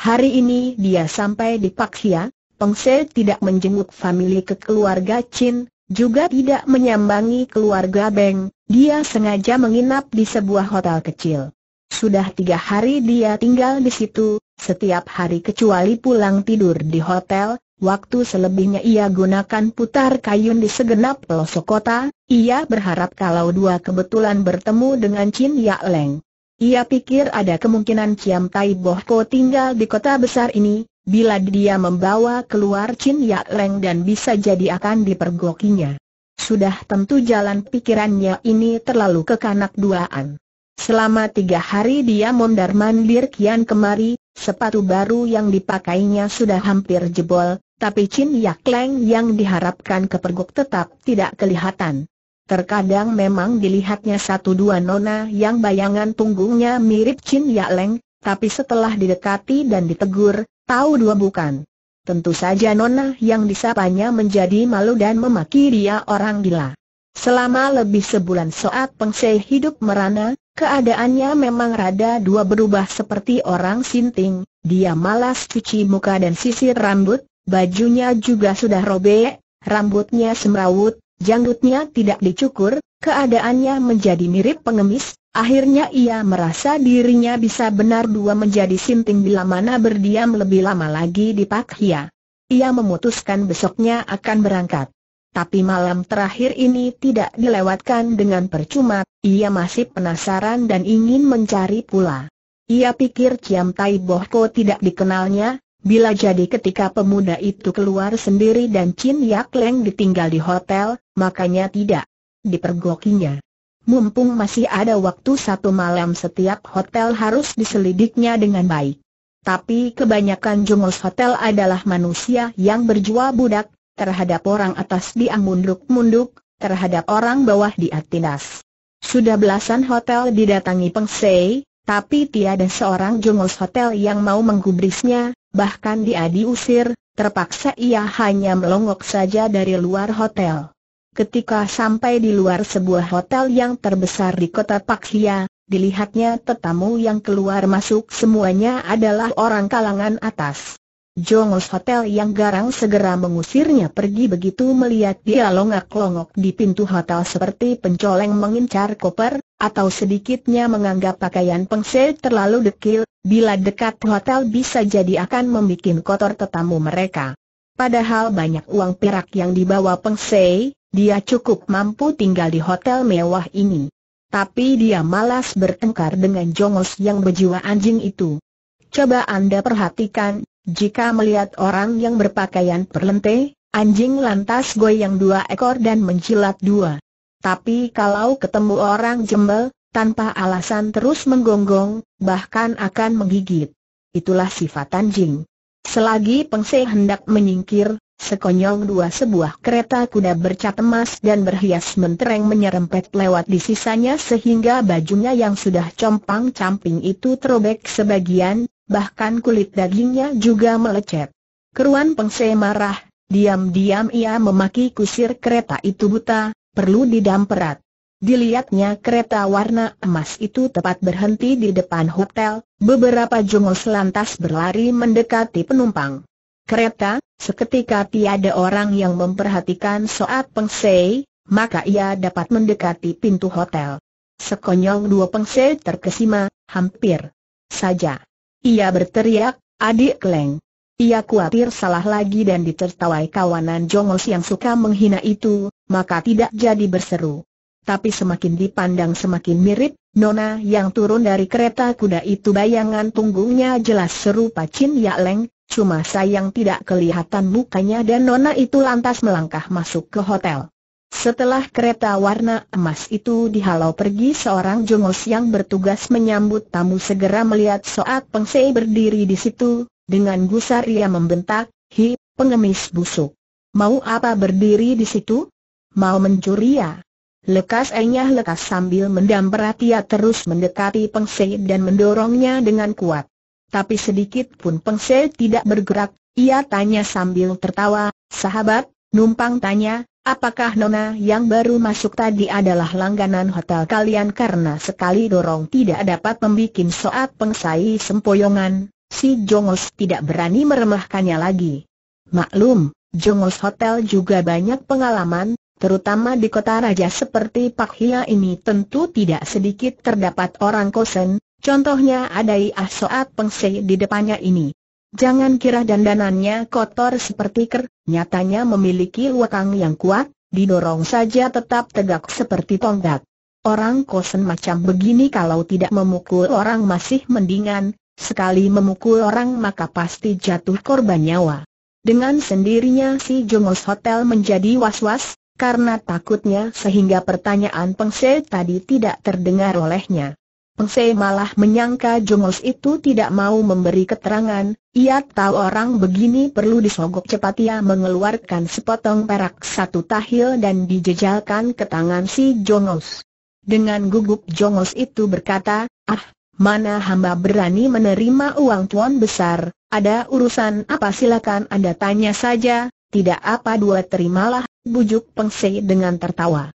Hari ini dia sampai di Pak Hia. Peng Sei tidak menjenguk famili ke keluarga Chin, juga tidak menyambangi keluarga Beng, dia sengaja menginap di sebuah hotel kecil. Sudah tiga hari dia tinggal di situ, setiap hari kecuali pulang tidur di hotel. Waktu selebihnya ia gunakan putar kayun di segenap pelosok kota, ia berharap kalau dua kebetulan bertemu dengan Chin Yak Leng. Ia pikir ada kemungkinan Ciam Tai Boh Ko tinggal di kota besar ini, bila dia membawa keluar Chin Yak Leng dan bisa jadi akan dipergokinya. Sudah tentu jalan pikirannya ini terlalu kekanak duaan. Selama tiga hari dia mondar-mandir kian kemari, sepatu baru yang dipakainya sudah hampir jebol. Tapi Chin Yak Leng yang diharapkan kepergok tetap tidak kelihatan. Terkadang memang dilihatnya satu dua nona yang bayangan punggungnya mirip Chin Yak Leng, tapi setelah didekati dan ditegur, tahu dua bukan. Tentu saja nona yang disapanya menjadi malu dan memaki dia orang gila. Selama lebih sebulan Soat Peng Sei hidup merana, keadaannya memang rada dua berubah seperti orang sinting. Dia malas cuci muka dan sisir rambut. Bajunya juga sudah robek, rambutnya semrawut, janggutnya tidak dicukur, keadaannya menjadi mirip pengemis. Akhirnya ia merasa dirinya bisa benar dua menjadi sinting bila mana berdiam lebih lama lagi di Pak Hia. Ia memutuskan besoknya akan berangkat. Tapi malam terakhir ini tidak dilewatkan dengan percuma, ia masih penasaran dan ingin mencari pula. Ia pikir Ciam Tai Boh Ko tidak dikenalnya. Bila jadi ketika pemuda itu keluar sendiri dan Chin Yak Leng ditinggal di hotel, makanya tidak dipergokinya. Mumpung masih ada waktu satu malam, setiap hotel harus diselidiknya dengan baik. Tapi kebanyakan jongos hotel adalah manusia yang berjual budak, terhadap orang atas dia munduk-munduk, terhadap orang bawah dia tindas. Sudah belasan hotel didatangi Peng Sei, tapi tiada seorang jongos hotel yang mau menggubrisnya. Bahkan dia diusir, terpaksa ia hanya melongok saja dari luar hotel. Ketika sampai di luar sebuah hotel yang terbesar di kota Pak Hia, dilihatnya tetamu yang keluar masuk semuanya adalah orang kalangan atas. Jongos hotel yang garang segera mengusirnya pergi begitu melihat dia longok-longok di pintu hotel seperti pencoleng mengincar koper, atau sedikitnya menganggap pakaian Peng Sei terlalu dekil. Bila dekat hotel bisa jadi akan membuat kotor tetamu mereka. Padahal banyak uang perak yang dibawa Peng Sei, dia cukup mampu tinggal di hotel mewah ini. Tapi dia malas bertengkar dengan jongos yang berjiwa anjing itu. Coba Anda perhatikan, jika melihat orang yang berpakaian perlente, anjing lantas goyang dua ekor dan menjilat dua. Tapi kalau ketemu orang jembel, tanpa alasan terus menggonggong, bahkan akan menggigit. Itulah sifat anjing. Selagi Peng Sei hendak menyingkir, Sekonyong dua sebuah kereta kuda bercat emas dan berhias mentereng menyerempet lewat di sisanya sehingga bajunya yang sudah compang-camping itu terobek sebagian, bahkan kulit dagingnya juga melecet. Keruan Peng Sei marah, diam-diam ia memaki kusir kereta itu buta, perlu didamperat. Dilihatnya kereta warna emas itu tepat berhenti di depan hotel, beberapa jongos lantas berlari mendekati penumpang kereta. Seketika tiada orang yang memperhatikan soal Peng Sei, maka ia dapat mendekati pintu hotel. Sekonyong dua Peng Sei terkesima, hampir saja ia berteriak, "Adik Leng!" Ia khawatir salah lagi dan ditertawai kawanan jongos yang suka menghina itu, maka tidak jadi berseru. Tapi semakin dipandang semakin mirip, nona yang turun dari kereta kuda itu bayangan punggungnya jelas serupa Chin Yak Leng, cuma sayang tidak kelihatan mukanya, dan nona itu lantas melangkah masuk ke hotel. Setelah kereta warna emas itu dihalau pergi, seorang jongos yang bertugas menyambut tamu segera melihat Soat Peng Sei berdiri di situ, dengan gusar ia membentak, "Hi, pengemis busuk! Mau apa berdiri di situ? Mau mencuri ya?" Lekas enyah lekas sambil mendamperat ia terus mendekati Peng Sei dan mendorongnya dengan kuat. Tapi sedikit pun Peng Sei tidak bergerak, ia tanya sambil tertawa, "Sahabat, numpang tanya, apakah nona yang baru masuk tadi adalah langganan hotel kalian?" Karena sekali dorong tidak dapat membikin Soat Peng Sei sempoyongan, si jongos tidak berani meremehkannya lagi. Maklum, jongos hotel juga banyak pengalaman, terutama di kota raja seperti Pak Hia ini tentu tidak sedikit terdapat orang kosen, contohnya adai ah Soat Peng Sei di depannya ini. Jangan kira dandanannya kotor seperti ker, nyatanya memiliki wakang yang kuat, didorong saja tetap tegak seperti tonggak. Orang kosen macam begini kalau tidak memukul orang masih mendingan, sekali memukul orang maka pasti jatuh korban nyawa. Dengan sendirinya si jongos hotel menjadi was-was, karena takutnya sehingga pertanyaan Peng Sei tadi tidak terdengar olehnya. Peng Sei malah menyangka jongos itu tidak mau memberi keterangan. Ia tahu orang begini perlu disogok cepat. Ia mengeluarkan sepotong perak satu tahil dan dijejalkan ke tangan si jongos. Dengan gugup jongos itu berkata, "Ah, mana hamba berani menerima uang tuan besar. Ada urusan apa silakan Anda tanya saja." "Tidak apa dua terimalah," bujuk Peng Sei dengan tertawa.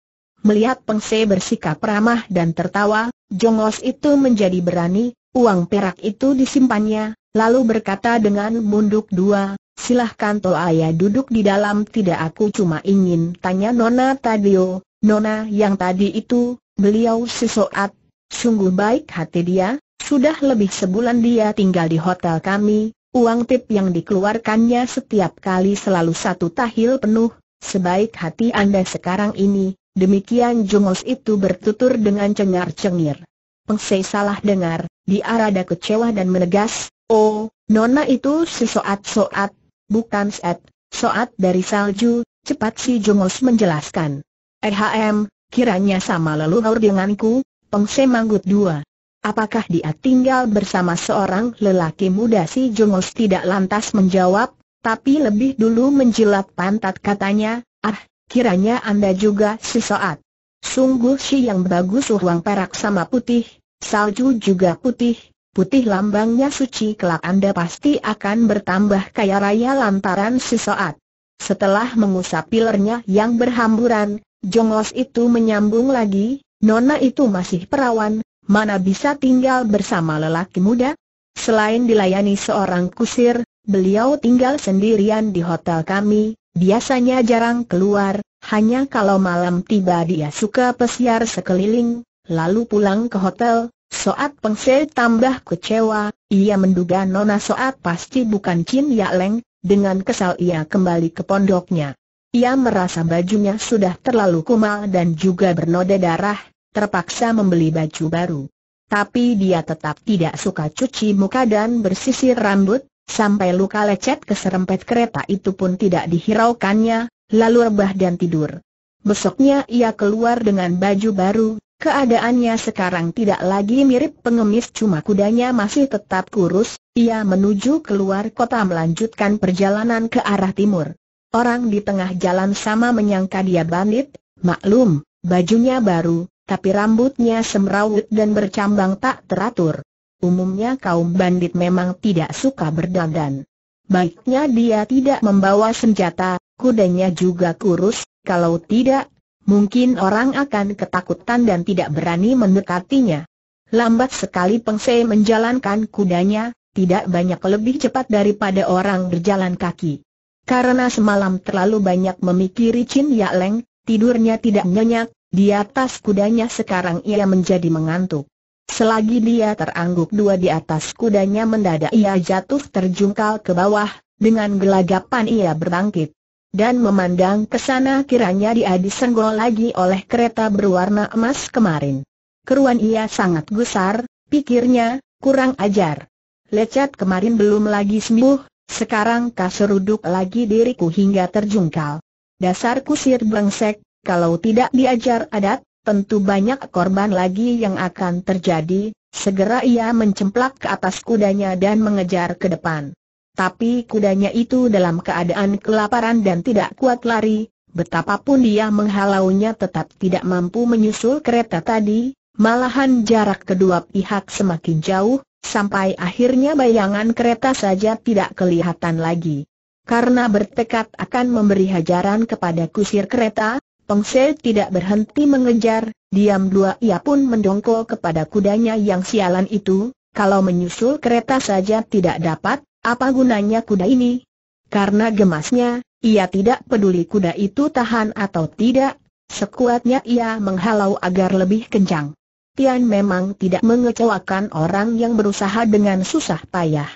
Melihat Peng Sei bersikap ramah dan tertawa, jongos itu menjadi berani. Uang perak itu disimpannya, lalu berkata dengan munduk dua, "Silahkan Toyeau duduk di dalam. Tidak, aku cuma ingin tanya nona Tadio, nona yang tadi itu, beliau si Soat, sungguh baik hati dia. Sudah lebih sebulan dia tinggal di hotel kami. Uang tip yang dikeluarkannya setiap kali selalu satu tahil penuh. Sebaik hati Anda sekarang ini." Demikian jongos itu bertutur dengan cengar-cengir. Peng Sei salah dengar, dia rada kecewa dan menegas, "Oh, nona itu si Soat-Soat, bukan Set, Soat dari salju." Cepat si jongos menjelaskan, "Ehm, kiranya sama leluhur denganku." Peng Sei manggut dua. "Apakah dia tinggal bersama seorang lelaki muda?" Si jongos tidak lantas menjawab, tapi lebih dulu menjilat pantat katanya, "Ah, kiranya Anda juga si Soat. Sungguh si yang bagus, uang perak sama putih, salju juga putih, putih lambangnya suci. Kelak Anda pasti akan bertambah kaya raya lantaran si Soat." Setelah mengusap pilernya yang berhamburan, jongos itu menyambung lagi, "Nona itu masih perawan, mana bisa tinggal bersama lelaki muda? Selain dilayani seorang kusir, beliau tinggal sendirian di hotel kami, biasanya jarang keluar, hanya kalau malam tiba dia suka pesiar sekeliling, lalu pulang ke hotel." Soat Peng Sei tambah kecewa, ia menduga nona Soat pasti bukan Chin Yak Leng. Dengan kesal ia kembali ke pondoknya. Ia merasa bajunya sudah terlalu kumal dan juga bernoda darah, terpaksa membeli baju baru. Tapi dia tetap tidak suka cuci muka dan bersisir rambut, sampai luka lecet keserempet kereta itu pun tidak dihiraukannya, lalu rebah dan tidur. Besoknya ia keluar dengan baju baru, keadaannya sekarang tidak lagi mirip pengemis cuma kudanya masih tetap kurus. Ia menuju keluar kota melanjutkan perjalanan ke arah timur. Orang di tengah jalan sama menyangka dia bandit, maklum, bajunya baru, tapi rambutnya semrawut dan bercambang tak teratur. Umumnya kaum bandit memang tidak suka berdandan. Baiknya dia tidak membawa senjata, kudanya juga kurus, kalau tidak, mungkin orang akan ketakutan dan tidak berani mendekatinya. Lambat sekali Peng Sei menjalankan kudanya, tidak banyak lebih cepat daripada orang berjalan kaki. Karena semalam terlalu banyak memikiri Chin Yak Leng, tidurnya tidak nyenyak, di atas kudanya sekarang ia menjadi mengantuk. Selagi dia terangguk dua di atas kudanya mendadak ia jatuh terjungkal ke bawah, dengan gelagapan ia berbangkit. Dan memandang ke sana kiranya dia disenggol lagi oleh kereta berwarna emas kemarin. Keruan ia sangat gusar, pikirnya, kurang ajar. Lecet kemarin belum lagi sembuh. Sekarang kaseruduk lagi diriku hingga terjungkal. Dasar kusir brengsek, kalau tidak diajar adat, tentu banyak korban lagi yang akan terjadi. Segera ia mencemplak ke atas kudanya dan mengejar ke depan. Tapi kudanya itu dalam keadaan kelaparan dan tidak kuat lari. Betapapun dia menghalaunya tetap tidak mampu menyusul kereta tadi. Malahan jarak kedua pihak semakin jauh, sampai akhirnya bayangan kereta saja tidak kelihatan lagi. Karena bertekad akan memberi hajaran kepada kusir kereta, Peng Sei tidak berhenti mengejar. Diam dua ia pun mendongkol kepada kudanya yang sialan itu. Kalau menyusul kereta saja tidak dapat, apa gunanya kuda ini? Karena gemasnya, ia tidak peduli kuda itu tahan atau tidak. Sekuatnya ia menghalau agar lebih kencang. Tian memang tidak mengecewakan orang yang berusaha dengan susah payah.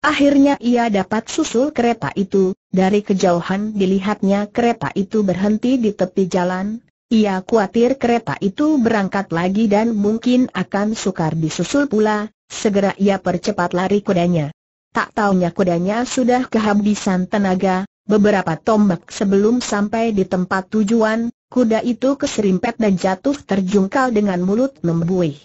Akhirnya ia dapat susul kereta itu. Dari kejauhan dilihatnya kereta itu berhenti di tepi jalan. Ia khawatir kereta itu berangkat lagi dan mungkin akan sukar disusul pula. Segera ia percepat lari kudanya. Tak taunya kudanya sudah kehabisan tenaga. Beberapa tombak sebelum sampai di tempat tujuan, kuda itu keserimpet dan jatuh terjungkal dengan mulut membuih.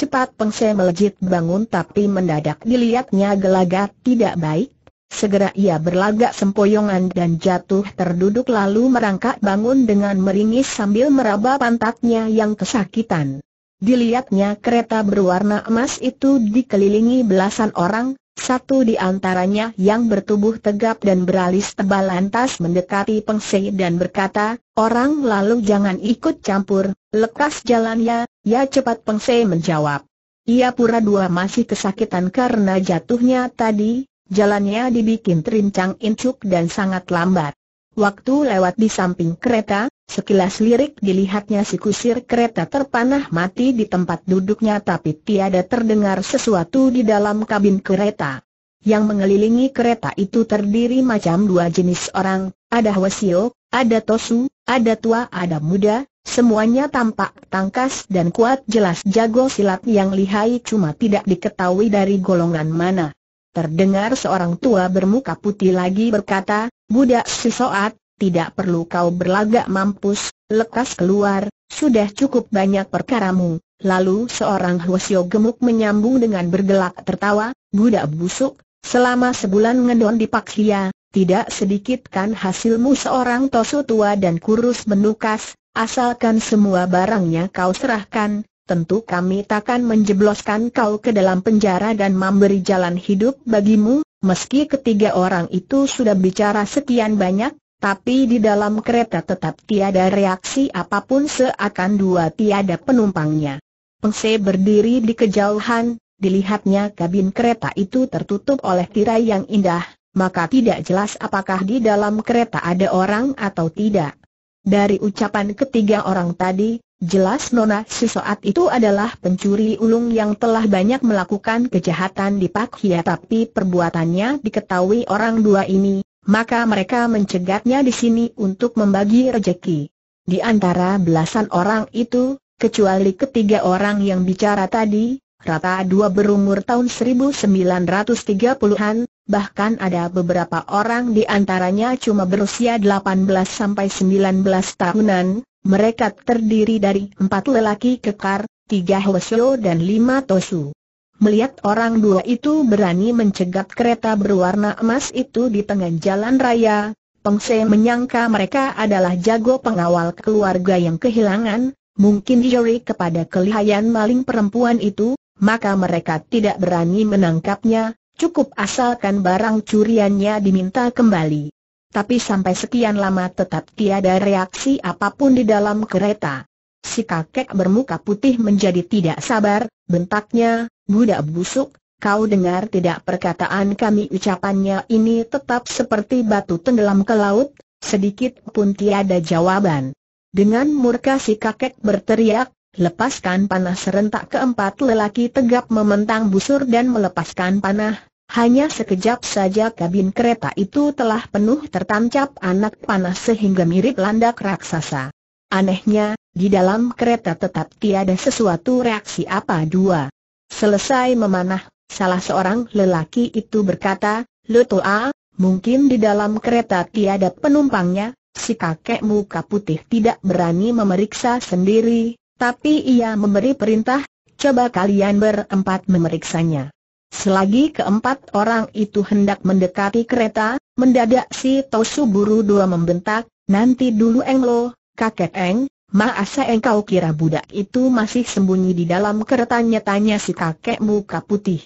Cepat Peng Sei melejit bangun tapi mendadak dilihatnya gelagat tidak baik. Segera ia berlagak sempoyongan dan jatuh terduduk lalu merangkak bangun dengan meringis sambil meraba pantatnya yang kesakitan. Dilihatnya kereta berwarna emas itu dikelilingi belasan orang, satu di antaranya yang bertubuh tegap dan beralis tebal lantas mendekati Peng Sei dan berkata, "Orang lalu jangan ikut campur, lekas jalannya." "Ya cepat," Peng Sei menjawab. Ia pura dua masih kesakitan karena jatuhnya tadi, jalannya dibikin terincang incuk dan sangat lambat. Waktu lewat di samping kereta, sekilas lirik dilihatnya si kusir kereta terpanah mati di tempat duduknya tapi tiada terdengar sesuatu di dalam kabin kereta. Yang mengelilingi kereta itu terdiri macam dua jenis orang, ada Hwasio, ada Tosu, ada tua ada muda, semuanya tampak tangkas dan kuat jelas jago silat yang lihai cuma tidak diketahui dari golongan mana. Terdengar seorang tua bermuka putih lagi berkata, "Budak sisoat, tidak perlu kau berlagak mampus, lekas keluar, sudah cukup banyak perkaramu." Lalu seorang Hwasio gemuk menyambung dengan bergelak tertawa, "Budak busuk, selama sebulan ngedon di Pak Hia, tidak sedikit kan hasilmu." Seorang Tosu tua dan kurus menukas, "Asalkan semua barangnya kau serahkan, tentu kami takkan menjebloskan kau ke dalam penjara dan memberi jalan hidup bagimu." Meski ketiga orang itu sudah bicara sekian banyak, tapi di dalam kereta tetap tiada reaksi apapun seakan dua tiada penumpangnya. Peng Sei berdiri di kejauhan, dilihatnya kabin kereta itu tertutup oleh tirai yang indah, maka tidak jelas apakah di dalam kereta ada orang atau tidak. Dari ucapan ketiga orang tadi, jelas nona sisoat itu adalah pencuri ulung yang telah banyak melakukan kejahatan di Pak Hia tapi perbuatannya diketahui orang dua ini, maka mereka mencegatnya di sini untuk membagi rejeki. Di antara belasan orang itu, kecuali ketiga orang yang bicara tadi, rata dua berumur tahun seribu sembilan ratus tiga puluhan, bahkan ada beberapa orang di antaranya cuma berusia delapan belas sampai sembilan belas tahunan. Mereka terdiri dari empat lelaki kekar, tiga Hwasio dan lima Tosu. Melihat orang dua itu berani mencegat kereta berwarna emas itu di tengah jalan raya, Peng Sei menyangka mereka adalah jago pengawal keluarga yang kehilangan, mungkin juri kepada kelihaian maling perempuan itu, maka mereka tidak berani menangkapnya, cukup asalkan barang curiannya diminta kembali. Tapi sampai sekian lama tetap tiada reaksi apapun di dalam kereta. Si kakek bermuka putih menjadi tidak sabar, bentaknya, "Budak busuk, kau dengar tidak perkataan kami?" Ucapannya ini tetap seperti batu tenggelam ke laut, sedikit pun tiada jawaban. Dengan murka si kakek berteriak, "Lepaskan panah!" Serentak keempat lelaki tegap mementang busur dan melepaskan panah. Hanya sekejap saja kabin kereta itu telah penuh tertancap anak panah sehingga mirip landak raksasa. Anehnya, di dalam kereta tetap tiada sesuatu reaksi apa dua. Selesai memanah, salah seorang lelaki itu berkata, "Lutua, mungkin di dalam kereta tiada penumpangnya." Si kakek muka putih tidak berani memeriksa sendiri, tapi ia memberi perintah, "Coba kalian berempat memeriksanya." Selagi keempat orang itu hendak mendekati kereta, mendadak si Tosu buru dua membentak, "Nanti dulu Eng Lo, kakek Eng, masa engkau kira budak itu masih sembunyi di dalam keretanya?" Tanya si kakek muka putih,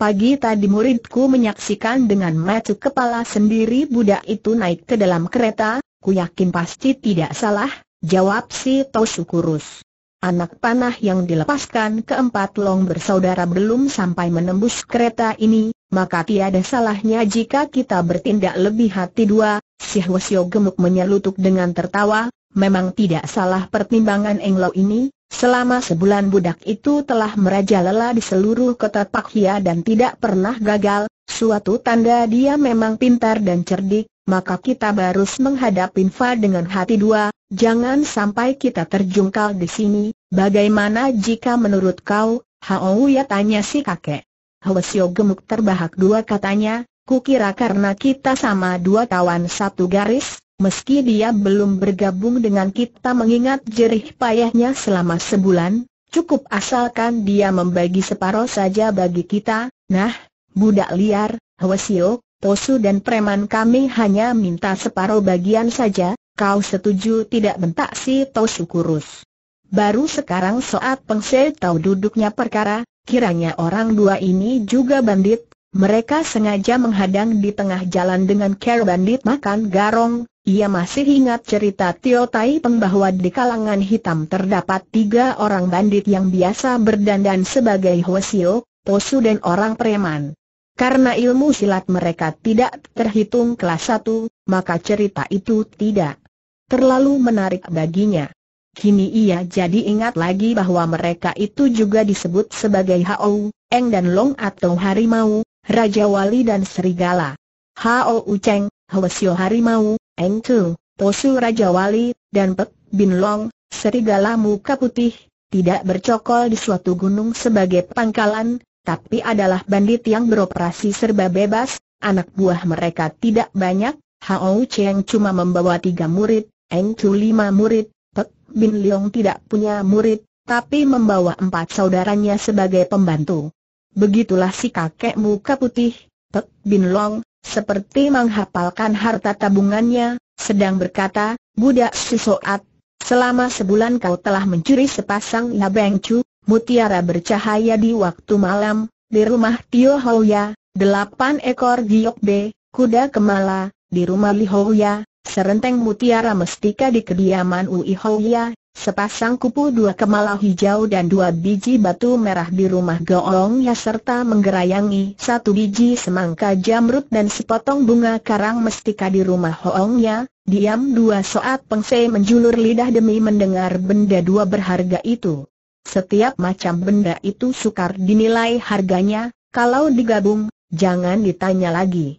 "Pagi tadi muridku menyaksikan dengan mata kepala sendiri budak itu naik ke dalam kereta, ku yakin pasti tidak salah," jawab si Tosu kurus. Anak panah yang dilepaskan keempat Long bersaudara belum sampai menembus kereta ini, maka tiada salahnya jika kita bertindak lebih hati dua. Si Hwasyo gemuk menyelutuk dengan tertawa, "Memang tidak salah pertimbangan Eng Lo ini. Selama sebulan budak itu telah merajalela di seluruh kota Pak Hia dan tidak pernah gagal. Suatu tanda dia memang pintar dan cerdik. Maka kita baru menghadapi Fa dengan hati dua, jangan sampai kita terjungkal di sini. Bagaimana jika menurut kau, Hao Ya?" tanya si kakek. Hwasyo gemuk terbahak dua, katanya, "Kukira karena kita sama dua kawan satu garis, meski dia belum bergabung dengan kita mengingat jerih payahnya selama sebulan, cukup asalkan dia membagi separuh saja bagi kita." "Nah, budak liar, Hwasyo, Tosu dan preman kami hanya minta separuh bagian saja, kau setuju tidak?" bentak si Tosu kurus. Baru sekarang saat Peng Sei tahu duduknya perkara, kiranya orang dua ini juga bandit, mereka sengaja menghadang di tengah jalan dengan cara bandit makan garong. Ia masih ingat cerita Tio Tai Peng bahwa di kalangan hitam terdapat tiga orang bandit yang biasa berdandan sebagai Hwasyo, Tosu dan orang preman. Karena ilmu silat mereka tidak terhitung kelas satu, maka cerita itu tidak terlalu menarik baginya. Kini ia jadi ingat lagi bahwa mereka itu juga disebut sebagai Hao, Eng dan Long atau Harimau, Raja Wali dan Serigala. Ho Uceng, Hwasyo Harimau, Eng Tu, Tosu Raja Wali, dan Pek Bin Long, Serigala muka putih, tidak bercokol di suatu gunung sebagai pangkalan, tapi adalah bandit yang beroperasi serba bebas. Anak buah mereka tidak banyak, Hao Cheng cuma membawa tiga murid, Eng Tu lima murid, Pek Bin Long tidak punya murid, tapi membawa empat saudaranya sebagai pembantu. Begitulah si kakek muka putih, Pek Bin Long, seperti menghafalkan harta tabungannya, sedang berkata, "Budak sisoat, selama sebulan kau telah mencuri sepasang labeng cu, mutiara bercahaya di waktu malam, di rumah Tio Hoya, delapan ekor giok B, kuda kemala, di rumah Li Hoya, serenteng mutiara mestika di kediaman Wuihoya, sepasang kupu dua kemala hijau dan dua biji batu merah di rumah Goongya serta menggerayangi satu biji semangka jamrut dan sepotong bunga karang mestika di rumah Hoongya." Diam dua saat Peng Sei menjulur lidah demi mendengar benda dua berharga itu. Setiap macam benda itu sukar dinilai harganya, kalau digabung, jangan ditanya lagi.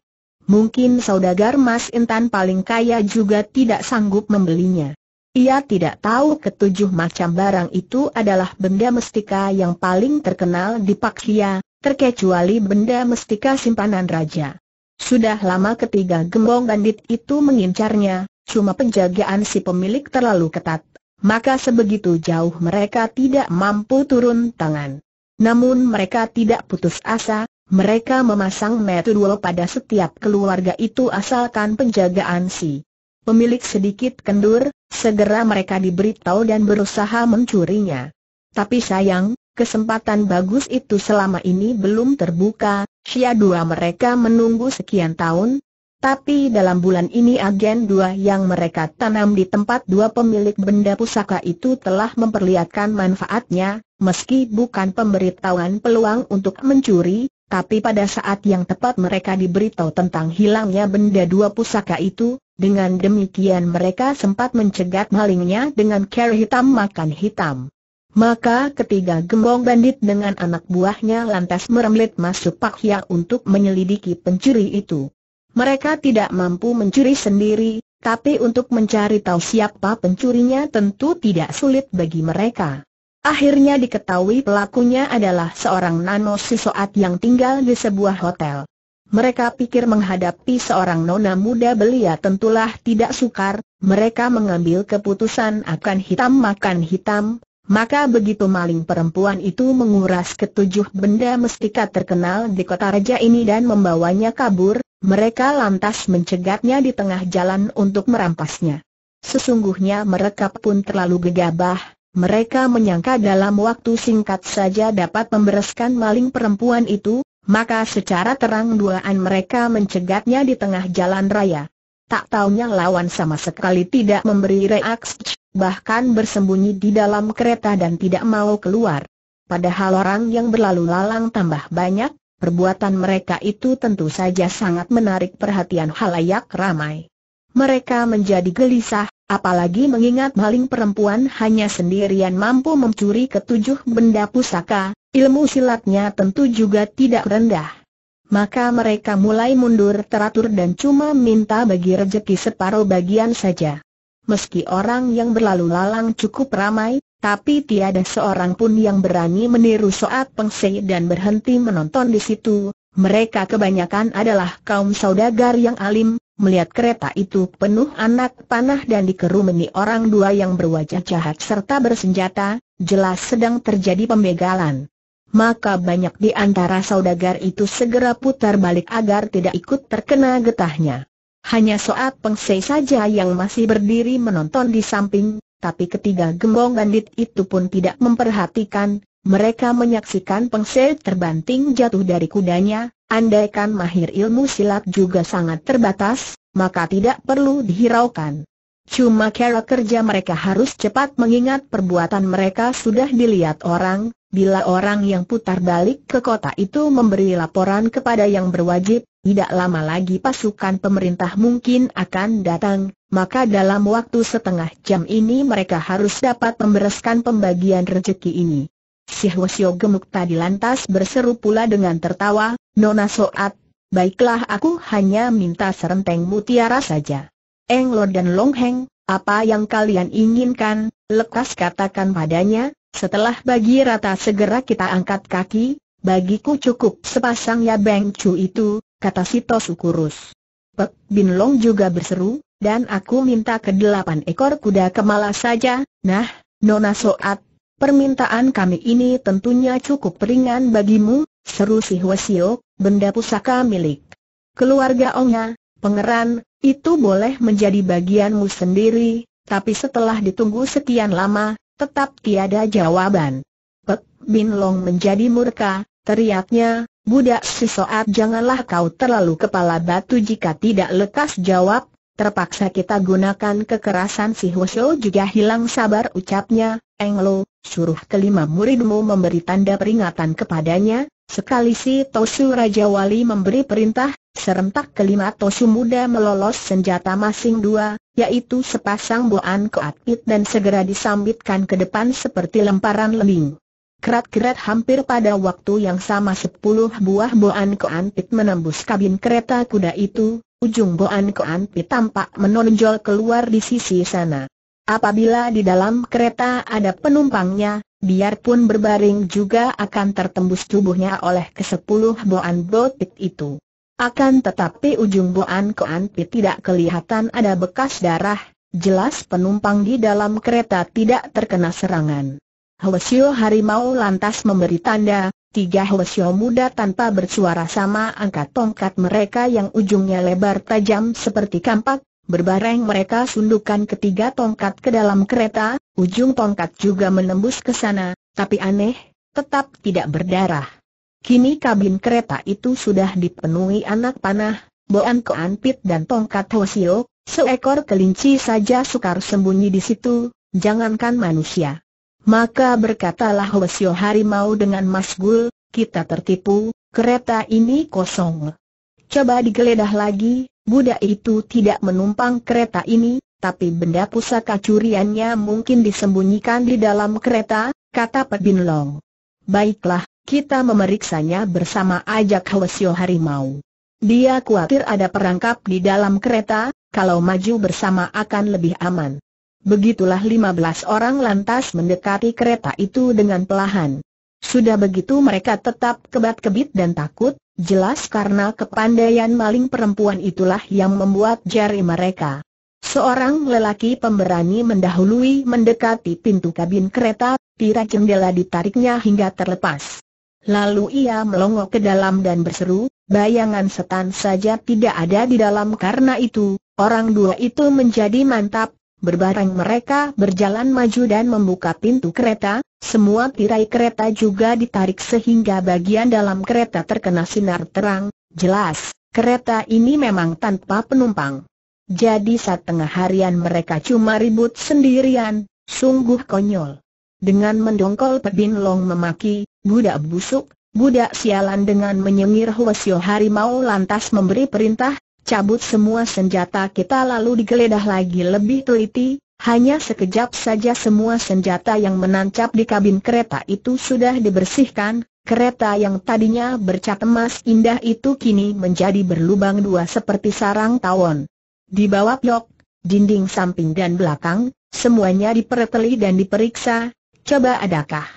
Mungkin saudagar Mas Intan paling kaya juga tidak sanggup membelinya. Ia tidak tahu ketujuh macam barang itu adalah benda mestika yang paling terkenal di Pak Hia, terkecuali benda mestika simpanan raja. Sudah lama ketiga gembong bandit itu mengincarnya, cuma penjagaan si pemilik terlalu ketat. Maka sebegitu jauh mereka tidak mampu turun tangan. Namun mereka tidak putus asa, Mereka memasang metodol pada setiap keluarga itu asalkan penjagaan si pemilik sedikit kendur, segera mereka diberitahu dan berusaha mencurinya. Tapi sayang, kesempatan bagus itu selama ini belum terbuka, sia dua mereka menunggu sekian tahun. Tapi dalam bulan ini agen dua yang mereka tanam di tempat dua pemilik benda pusaka itu telah memperlihatkan manfaatnya, meski bukan pemberitahuan peluang untuk mencuri, tapi pada saat yang tepat mereka diberitahu tentang hilangnya benda dua pusaka itu, dengan demikian mereka sempat mencegat malingnya dengan kari hitam makan hitam. Maka ketiga gembong bandit dengan anak buahnya lantas merembet masuk Pak Hia untuk menyelidiki pencuri itu. Mereka tidak mampu mencuri sendiri, tapi untuk mencari tahu siapa pencurinya tentu tidak sulit bagi mereka. Akhirnya diketahui pelakunya adalah seorang nona sesaat yang tinggal di sebuah hotel. Mereka pikir menghadapi seorang nona muda belia tentulah tidak sukar, mereka mengambil keputusan akan hitam makan hitam. Maka begitu maling perempuan itu menguras ketujuh benda mestika terkenal di kota raja ini dan membawanya kabur, mereka lantas mencegatnya di tengah jalan untuk merampasnya. Sesungguhnya mereka pun terlalu gegabah, mereka menyangka dalam waktu singkat saja dapat membereskan maling perempuan itu, maka secara terang duaan mereka mencegatnya di tengah jalan raya. Tak taunya lawan sama sekali tidak memberi reaksi, bahkan bersembunyi di dalam kereta dan tidak mau keluar. Padahal orang yang berlalu lalang tambah banyak, perbuatan mereka itu tentu saja sangat menarik perhatian halayak ramai. Mereka menjadi gelisah, apalagi mengingat maling perempuan hanya sendirian mampu mencuri ketujuh benda pusaka, ilmu silatnya tentu juga tidak rendah. Maka mereka mulai mundur teratur dan cuma minta bagi rezeki separuh bagian saja. Meski orang yang berlalu lalang cukup ramai, tapi tiada seorang pun yang berani meniru soat Peng Sei dan berhenti menonton di situ. Mereka kebanyakan adalah kaum saudagar yang alim, melihat kereta itu penuh anak panah dan dikerumuni orang dua yang berwajah jahat serta bersenjata, jelas sedang terjadi pembegalan. Maka banyak di antara saudagar itu segera putar balik agar tidak ikut terkena getahnya. Hanya soat Peng Sei saja yang masih berdiri menonton di samping, tapi ketiga gembong bandit itu pun tidak memperhatikan. Mereka menyaksikan Peng Sei terbanting jatuh dari kudanya. Andaikan mahir ilmu silat juga sangat terbatas, maka tidak perlu dihiraukan. Cuma cara kerja mereka harus cepat mengingat perbuatan mereka sudah dilihat orang. Bila orang yang putar balik ke kota itu memberi laporan kepada yang berwajib, tidak lama lagi pasukan pemerintah mungkin akan datang, maka dalam waktu setengah jam ini mereka harus dapat membereskan pembagian rezeki ini. Si Hwasyo gemuk tadi lantas berseru pula dengan tertawa, "Nona Soat, baiklah aku hanya minta serenteng mutiara saja. Eng Lo dan Long Heng, apa yang kalian inginkan, lekas katakan padanya, setelah bagi rata segera kita angkat kaki, bagiku cukup sepasang ya Beng Cu itu," kata si Tosu kurus. Pek Bin Long juga berseru, "Dan aku minta kedelapan ekor kuda kemala saja." "Nah, Nona Soat, permintaan kami ini tentunya cukup ringan bagimu," seru si Hwasyo, "benda pusaka milik keluarga Ongnya, pangeran, itu boleh menjadi bagianmu sendiri." Tapi setelah ditunggu sekian lama, tetap tiada jawaban. Pek Bin Long menjadi murka, teriaknya, "Budak si Soat, janganlah kau terlalu kepala batu. Jika tidak lekas jawab, terpaksa kita gunakan kekerasan." Si Hwasyo juga hilang sabar ucapnya, "Eng Lo, suruh kelima muridmu memberi tanda peringatan kepadanya." Sekali si Tosu Raja Wali memberi perintah, serentak kelima Tosu muda melolos senjata masing dua, yaitu sepasang boan keatpit dan segera disambitkan ke depan seperti lemparan lembing. Kerat-kerat hampir pada waktu yang sama sepuluh buah boan keanpit menembus kabin kereta kuda itu, ujung boan keanpit tampak menonjol keluar di sisi sana. Apabila di dalam kereta ada penumpangnya, biarpun berbaring juga akan tertembus tubuhnya oleh kesepuluh boan botik itu. Akan tetapi ujung boan keanpit tidak kelihatan ada bekas darah, jelas penumpang di dalam kereta tidak terkena serangan. Hwasyo harimau lantas memberi tanda, Tiga Hwasyo muda tanpa bersuara sama angkat tongkat mereka yang ujungnya lebar tajam seperti kampak. Berbareng mereka sundukan ketiga tongkat ke dalam kereta. Ujung tongkat juga menembus ke sana, tapi aneh, tetap tidak berdarah. Kini kabin kereta itu sudah dipenuhi anak panah, boan keanpit dan tongkat Hwasyo. Seekor kelinci saja sukar sembunyi di situ, jangankan manusia. Maka berkatalah Hwasyo harimau dengan masgul, kita tertipu, kereta ini kosong. Coba digeledah lagi, budak itu tidak menumpang kereta ini, tapi benda pusaka curiannya mungkin disembunyikan di dalam kereta, kata Pek Bin Long. Baiklah, kita memeriksanya bersama, ajak Hwasyo harimau. Dia khawatir ada perangkap di dalam kereta, kalau maju bersama akan lebih aman. Begitulah lima belas orang lantas mendekati kereta itu dengan pelahan. Sudah begitu mereka tetap kebat-kebit dan takut, jelas karena kepandaian maling perempuan itulah yang membuat jari mereka. Seorang lelaki pemberani mendahului mendekati pintu kabin kereta, tirai jendela ditariknya hingga terlepas. Lalu ia melongok ke dalam dan berseru, bayangan setan saja tidak ada di dalam. Karena itu, orang dua itu menjadi mantap. Berbareng mereka berjalan maju dan membuka pintu kereta, semua tirai kereta juga ditarik sehingga bagian dalam kereta terkena sinar terang. Jelas, kereta ini memang tanpa penumpang. Jadi setengah harian mereka cuma ribut sendirian, sungguh konyol. Dengan mendongkol Pek Bin Long memaki, budak busuk, budak sialan. Dengan menyengir Hwasyo harimau lantas memberi perintah, cabut semua senjata kita lalu digeledah lagi lebih teliti. Hanya sekejap saja semua senjata yang menancap di kabin kereta itu sudah dibersihkan. Kereta yang tadinya bercat emas indah itu kini menjadi berlubang dua seperti sarang tawon. Di bawah jok, dinding samping dan belakang, semuanya dipereteli dan diperiksa. Coba adakah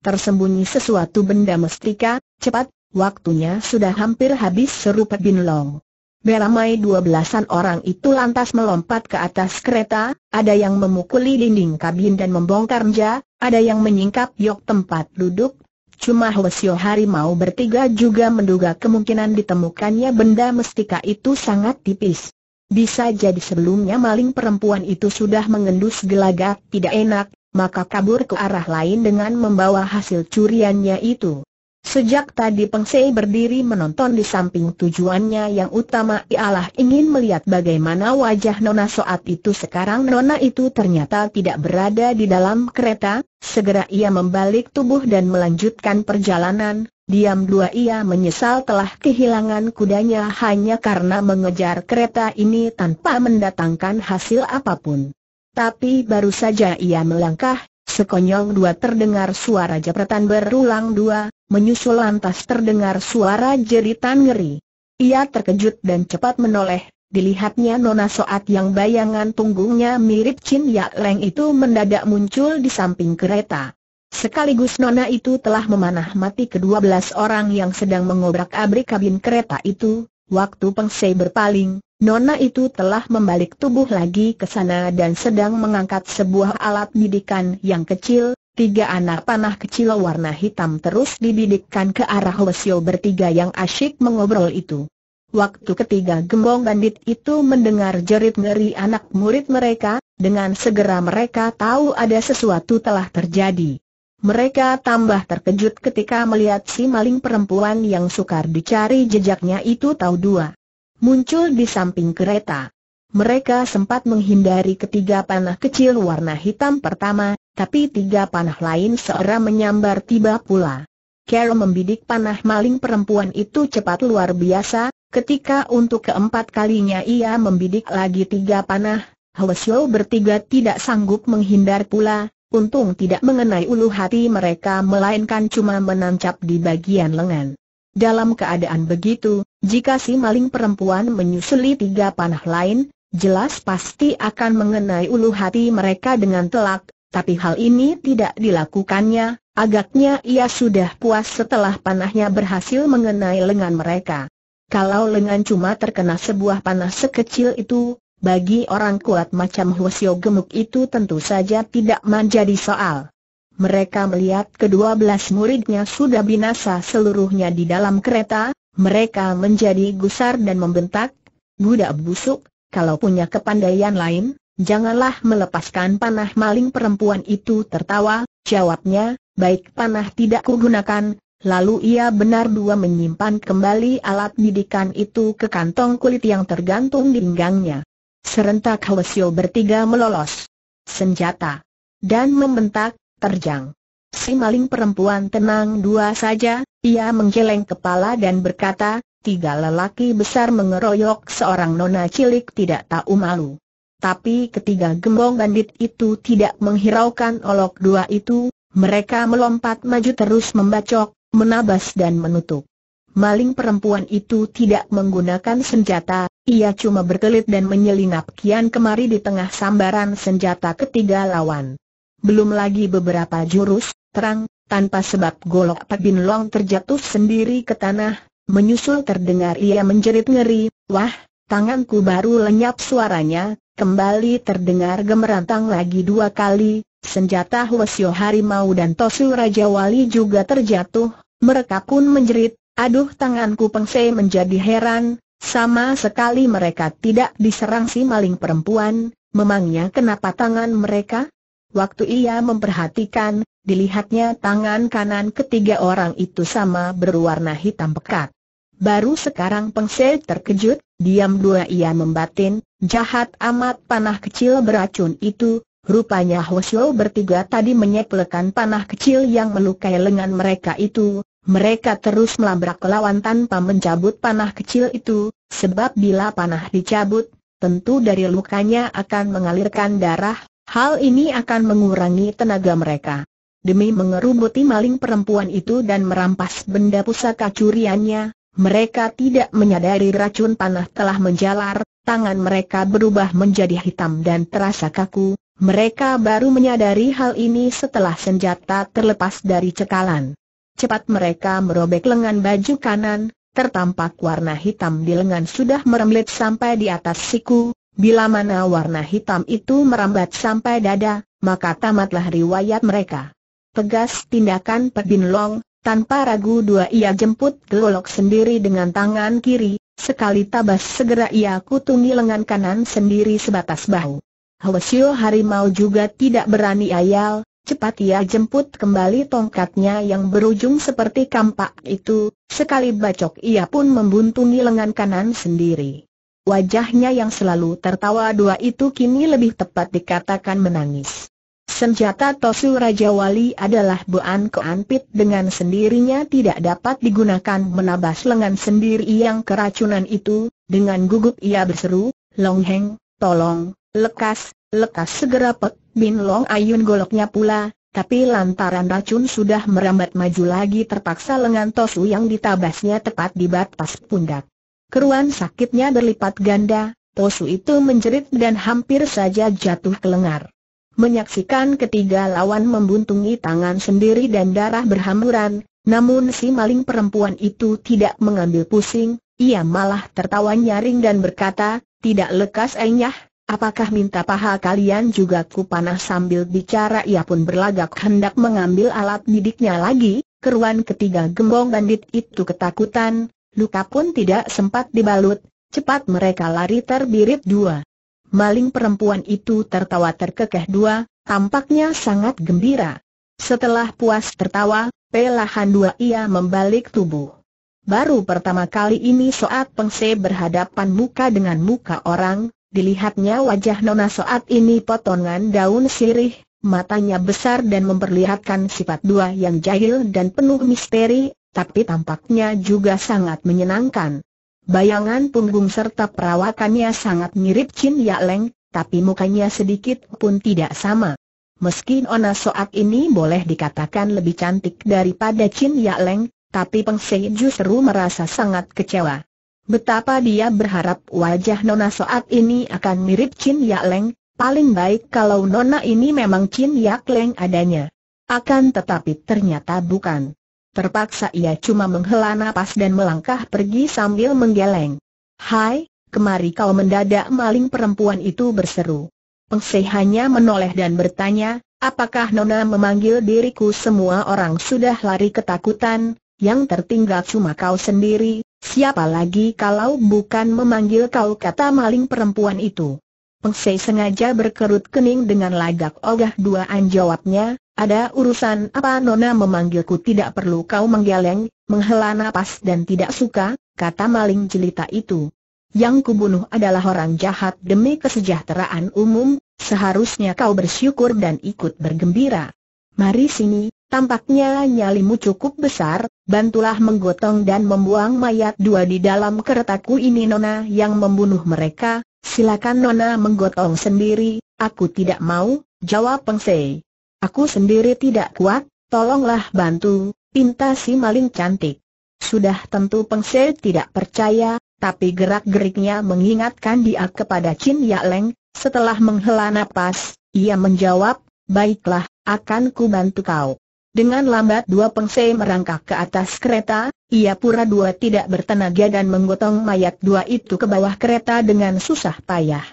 tersembunyi sesuatu benda mestika? Cepat, waktunya sudah hampir habis, seru Pek Bin Long. Beramai dua belasan orang itu lantas melompat ke atas kereta, ada yang memukuli dinding kabin dan membongkar meja, ada yang menyingkap jok tempat duduk. Cuma Hwasyo harimau bertiga juga menduga kemungkinan ditemukannya benda mestika itu sangat tipis. Bisa jadi sebelumnya maling perempuan itu sudah mengendus gelagat tidak enak, maka kabur ke arah lain dengan membawa hasil curiannya itu. Sejak tadi Peng Sei berdiri menonton di samping, tujuannya yang utama ialah ingin melihat bagaimana wajah Nona Soat itu sekarang. Nona itu ternyata tidak berada di dalam kereta. Segera ia membalik tubuh dan melanjutkan perjalanan. Diam dua ia menyesal telah kehilangan kudanya hanya karena mengejar kereta ini tanpa mendatangkan hasil apapun. Tapi baru saja ia melangkah, sekonyong dua terdengar suara jepretan berulang dua, menyusul lantas terdengar suara jeritan ngeri. Ia terkejut dan cepat menoleh, dilihatnya Nona Soat yang bayangan punggungnya mirip Chin Yak Leng itu mendadak muncul di samping kereta. Sekaligus Nona itu telah memanah mati kedua belas orang yang sedang mengobrak-abrik kabin kereta itu. Waktu Peng Sei berpaling, Nona itu telah membalik tubuh lagi ke sana dan sedang mengangkat sebuah alat bidikan yang kecil. Tiga anak panah kecil warna hitam terus dibidikkan ke arah Hwasyo bertiga yang asyik mengobrol itu. Waktu ketiga gembong bandit itu mendengar jerit ngeri anak murid mereka, dengan segera mereka tahu ada sesuatu telah terjadi. Mereka tambah terkejut ketika melihat si maling perempuan yang sukar dicari jejaknya itu tahu dua muncul di samping kereta. Mereka sempat menghindari ketiga panah kecil warna hitam pertama, tapi tiga panah lain seera menyambar tiba pula. Cara membidik panah maling perempuan itu cepat luar biasa. Ketika untuk keempat kalinya ia membidik lagi tiga panah, Hwasyo bertiga tidak sanggup menghindar pula. Untung tidak mengenai ulu hati mereka melainkan cuma menancap di bagian lengan. Dalam keadaan begitu, jika si maling perempuan menyusuli tiga panah lain, jelas pasti akan mengenai ulu hati mereka dengan telak, tapi hal ini tidak dilakukannya, agaknya ia sudah puas setelah panahnya berhasil mengenai lengan mereka. Kalau lengan cuma terkena sebuah panah sekecil itu, bagi orang kuat macam Hwasyo gemuk itu tentu saja tidak menjadi soal. Mereka melihat kedua belas muridnya sudah binasa seluruhnya di dalam kereta, mereka menjadi gusar dan membentak, "Budak busuk, kalau punya kepandaian lain, janganlah melepaskan panah maling." Perempuan itu tertawa, jawabnya, "Baik, panah tidak kugunakan." Lalu ia benar-benar menyimpan kembali alat didikan itu ke kantong kulit yang tergantung di pinggangnya. Serentak Hwasyo bertiga melolos senjata dan membentak, "Terjang!" Si maling perempuan tenang dua saja, ia menggeleng kepala dan berkata, "Tiga lelaki besar mengeroyok seorang nona cilik tidak tahu malu." Tapi ketiga gembong bandit itu tidak menghiraukan olok dua itu, mereka melompat maju terus membacok, menabas dan menutup. Maling perempuan itu tidak menggunakan senjata, ia cuma berkelit dan menyelinap kian kemari di tengah sambaran senjata ketiga lawan. Belum lagi beberapa jurus terang, tanpa sebab golok Pek Bin Long terjatuh sendiri ke tanah, menyusul terdengar ia menjerit ngeri, "Wah, tanganku!" Baru lenyap suaranya, kembali terdengar gemerantang lagi dua kali, senjata Hwasyo Harimau dan Tosu Raja Wali juga terjatuh, mereka pun menjerit, "Aduh tanganku!" Peng Sei menjadi heran, sama sekali mereka tidak diserang si maling perempuan, memangnya kenapa tangan mereka? Waktu ia memperhatikan, dilihatnya tangan kanan ketiga orang itu sama berwarna hitam pekat. Baru sekarang Peng Sei terkejut, diam dua ia membatin, jahat amat panah kecil beracun itu, rupanya Hwasyo bertiga tadi menyepelekan panah kecil yang melukai lengan mereka itu, mereka terus melabrak lawan tanpa mencabut panah kecil itu, sebab bila panah dicabut, tentu dari lukanya akan mengalirkan darah. Hal ini akan mengurangi tenaga mereka. Demi mengerubuti maling perempuan itu dan merampas benda pusaka curiannya, mereka tidak menyadari racun panah telah menjalar, tangan mereka berubah menjadi hitam dan terasa kaku. Mereka baru menyadari hal ini setelah senjata terlepas dari cekalan. Cepat mereka merobek lengan baju kanan, tertampak warna hitam di lengan sudah merembet sampai di atas siku. Bila mana warna hitam itu merambat sampai dada, maka tamatlah riwayat mereka. Tegas tindakan Pek Bin Long, tanpa ragu dua ia jemput golok sendiri dengan tangan kiri, sekali tabas segera ia kutungi lengan kanan sendiri sebatas bahu. Hwasyo Harimau juga tidak berani ayal, cepat ia jemput kembali tongkatnya yang berujung seperti kampak itu, sekali bacok ia pun membuntungi lengan kanan sendiri. Wajahnya yang selalu tertawa dua itu kini lebih tepat dikatakan menangis. Senjata Tosu Raja Wali adalah buan keanpit dengan sendirinya tidak dapat digunakan menabas lengan sendiri yang keracunan itu, dengan gugup ia berseru, "Longheng, tolong, lekas, lekas!" Segera Pek Bin Long ayun goloknya pula, tapi lantaran racun sudah merambat maju lagi terpaksa lengan Tosu yang ditabasnya tepat di batas pundak. Keruan sakitnya berlipat ganda, Tosu itu menjerit dan hampir saja jatuh ke lengan. Menyaksikan ketiga lawan membuntungi tangan sendiri dan darah berhamburan, namun si maling perempuan itu tidak mengambil pusing, ia malah tertawa nyaring dan berkata, "Tidak lekas enyah, apakah minta paha kalian juga kupanah?" Sambil bicara ia pun berlagak hendak mengambil alat didiknya lagi, keruan ketiga gembong bandit itu ketakutan. Luka pun tidak sempat dibalut, cepat mereka lari terbirit dua. Maling perempuan itu tertawa terkekeh dua, tampaknya sangat gembira. Setelah puas tertawa, perlahan dua ia membalik tubuh. Baru pertama kali ini Soat Peng Sei berhadapan muka dengan muka orang, dilihatnya wajah nona Soat ini potongan daun sirih, matanya besar dan memperlihatkan sifat dua yang jahil dan penuh misteri. Tapi tampaknya juga sangat menyenangkan. Bayangan punggung serta perawakannya sangat mirip Chin Yak Leng, tapi mukanya sedikit pun tidak sama. Meski nona Soat ini boleh dikatakan lebih cantik daripada Chin Yak Leng, tapi Peng Sei justru merasa sangat kecewa. Betapa dia berharap wajah nona Soat ini akan mirip Chin Yak Leng, paling baik kalau nona ini memang Chin Yak Leng adanya. Akan tetapi ternyata bukan. Terpaksa ia cuma menghela napas dan melangkah pergi sambil menggeleng. "Hai, kemari kau!" mendadak maling perempuan itu berseru. Peng Sei hanya menoleh dan bertanya, Apakah Nona memanggil diriku? Semua orang sudah lari ketakutan, yang tertinggal cuma kau sendiri. Siapa lagi kalau bukan memanggil kau, kata maling perempuan itu. Peng Sei sengaja berkerut kening dengan lagak ogah duaan, jawabnya. Ada urusan apa Nona memanggilku? Tidak perlu kau menggeleng, menghela napas dan tidak suka, kata maling jelita itu. Yang kubunuh adalah orang jahat demi kesejahteraan umum, seharusnya kau bersyukur dan ikut bergembira. Mari sini, tampaknya nyalimu cukup besar, bantulah menggotong dan membuang mayat dua di dalam keretaku ini. Nona yang membunuh mereka, silakan Nona menggotong sendiri. Aku tidak mau, jawab Peng Sei. Aku sendiri tidak kuat, tolonglah bantu, pinta si maling cantik. Sudah tentu Peng Sei tidak percaya, tapi gerak-geriknya mengingatkan dia kepada Chin Yak Leng. Setelah menghela napas, ia menjawab, baiklah, akan ku bantu kau. Dengan lambat dua Peng Sei merangkak ke atas kereta, ia pura dua tidak bertenaga dan menggotong mayat dua itu ke bawah kereta dengan susah payah.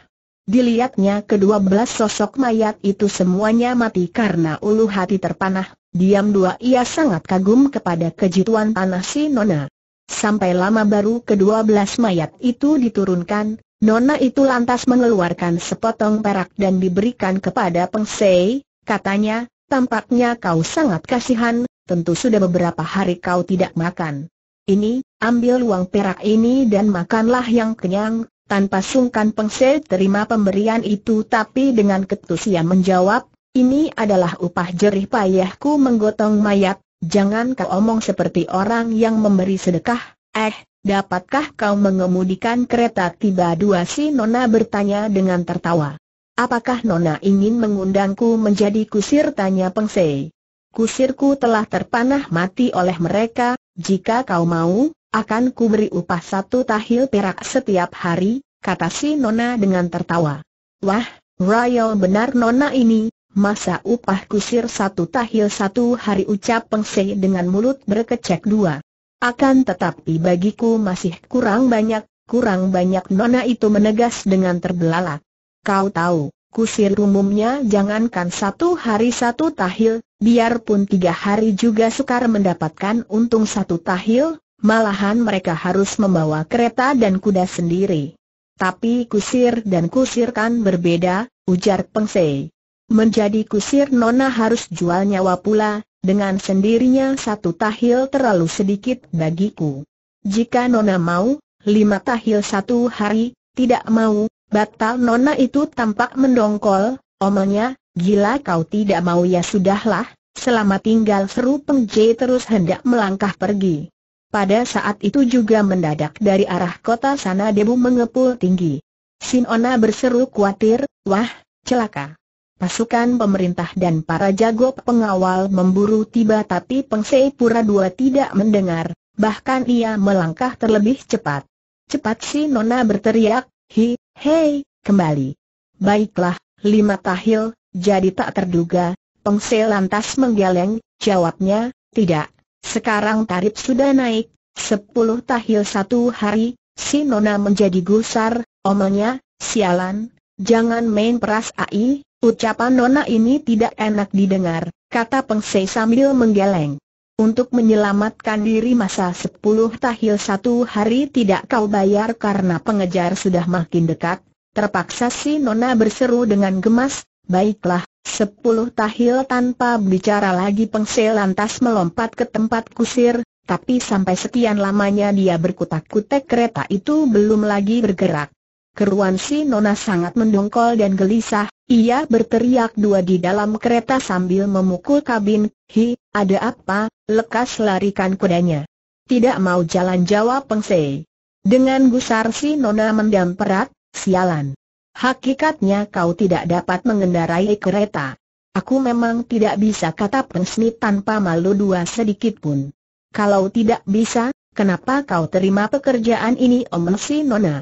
Dilihatnya kedua belas sosok mayat itu semuanya mati karena ulu hati terpanah. Diam dua ia sangat kagum kepada kejituan tanah si Nona. Sampai lama baru kedua belas mayat itu diturunkan. Nona itu lantas mengeluarkan sepotong perak dan diberikan kepada Peng Sei. Katanya, tampaknya kau sangat kasihan, tentu sudah beberapa hari kau tidak makan. Ini, ambil uang perak ini dan makanlah yang kenyang. Tanpa sungkan Peng Sei terima pemberian itu, tapi dengan ketus ia menjawab, ini adalah upah jerih payahku menggotong mayat. Jangan kau omong seperti orang yang memberi sedekah. Eh, dapatkah kau mengemudikan kereta? Tiba dua si Nona bertanya dengan tertawa. Apakah Nona ingin mengundangku menjadi kusir? Tanya Peng Sei. Kusirku telah terpanah mati oleh mereka. Jika kau mau, akan ku beri upah satu tahil perak setiap hari, kata si Nona dengan tertawa. Wah, royal benar Nona ini. Masa upah kusir satu tahil satu hari, ucap Peng Sei dengan mulut berkecek dua. Akan tetapi bagiku masih kurang banyak, kurang banyak. Nona itu menegas dengan terbelalak. Kau tahu, kusir umumnya jangankan satu hari satu tahil, biarpun tiga hari juga sukar mendapatkan untung satu tahil, malahan mereka harus membawa kereta dan kuda sendiri. Tapi kusir dan kusir kan berbeda, ujar Peng Sei. Menjadi kusir Nona harus jual nyawa pula, dengan sendirinya satu tahil terlalu sedikit bagiku. Jika Nona mau, lima tahil satu hari. Tidak mau, batal. Nona itu tampak mendongkol, omongnya, gila kau tidak mau ya sudahlah, selamat tinggal, seru Peng Sei terus hendak melangkah pergi. Pada saat itu juga mendadak dari arah kota sana debu mengepul tinggi. Si Nona berseru khawatir, wah, celaka. Pasukan pemerintah dan para jago pengawal memburu tiba, tapi Peng Sei pura dua tidak mendengar, bahkan ia melangkah terlebih cepat. Cepat si Nona berteriak, hi, hei, kembali. Baiklah, lima tahil, jadi tak terduga. Peng Sei lantas menggeleng, jawabnya, tidak, sekarang tarif sudah naik, sepuluh tahil satu hari. Si Nona menjadi gusar, omongnya, sialan, jangan main peras ai. Ucapan Nona ini tidak enak didengar, kata Peng Sei sambil menggeleng. Untuk menyelamatkan diri masa sepuluh tahil satu hari tidak kau bayar karena pengejar sudah makin dekat. Terpaksa si Nona berseru dengan gemas, baiklah, sepuluh tahil. Tanpa bicara lagi Peng Sei lantas melompat ke tempat kusir, tapi sampai sekian lamanya dia berkutak-kutak, kereta itu belum lagi bergerak. Keruan si Nona sangat mendongkol dan gelisah, ia berteriak dua di dalam kereta sambil memukul kabin, hi, ada apa, lekas larikan kudanya. Tidak mau jalan, jawab Peng Sei. Dengan gusar si Nona mendam perat, sialan. Hakikatnya kau tidak dapat mengendarai kereta. Aku memang tidak bisa, kata Peng Sei tanpa malu dua sedikit pun. Kalau tidak bisa, kenapa kau terima pekerjaan ini? Omel si Nona.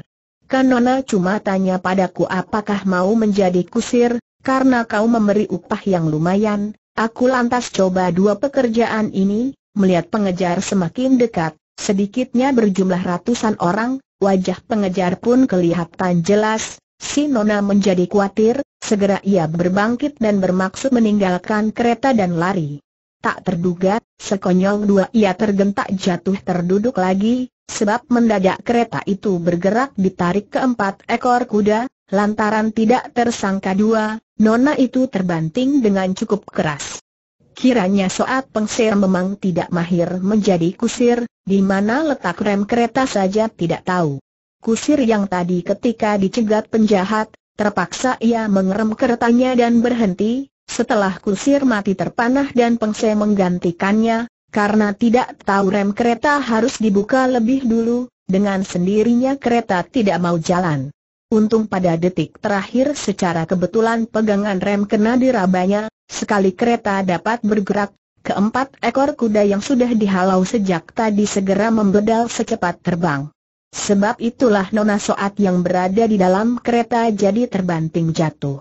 Kan Nona cuma tanya padaku apakah mau menjadi kusir, karena kau memberi upah yang lumayan. Aku lantas coba dua pekerjaan ini, melihat pengejar semakin dekat, sedikitnya berjumlah ratusan orang, wajah pengejar pun kelihatan jelas. Si Nona menjadi khawatir, Segera ia berbangkit dan bermaksud meninggalkan kereta dan lari. Tak terduga, sekonyol dua ia tergentak jatuh terduduk lagi, sebab mendadak kereta itu bergerak ditarik keempat ekor kuda, lantaran tidak tersangka dua, nona itu terbanting dengan cukup keras. Kiranya soal Peng Sei memang tidak mahir menjadi kusir, di mana letak rem kereta saja tidak tahu. Kusir yang tadi ketika dicegat penjahat, terpaksa ia mengerem keretanya dan berhenti, setelah kusir mati terpanah dan Peng Sei menggantikannya, karena tidak tahu rem kereta harus dibuka lebih dulu, dengan sendirinya kereta tidak mau jalan. Untung pada detik terakhir secara kebetulan pegangan rem kena dirabanya, sekali kereta dapat bergerak, keempat ekor kuda yang sudah dihalau sejak tadi segera membedal secepat terbang. Sebab itulah nona Soat yang berada di dalam kereta jadi terbanting jatuh.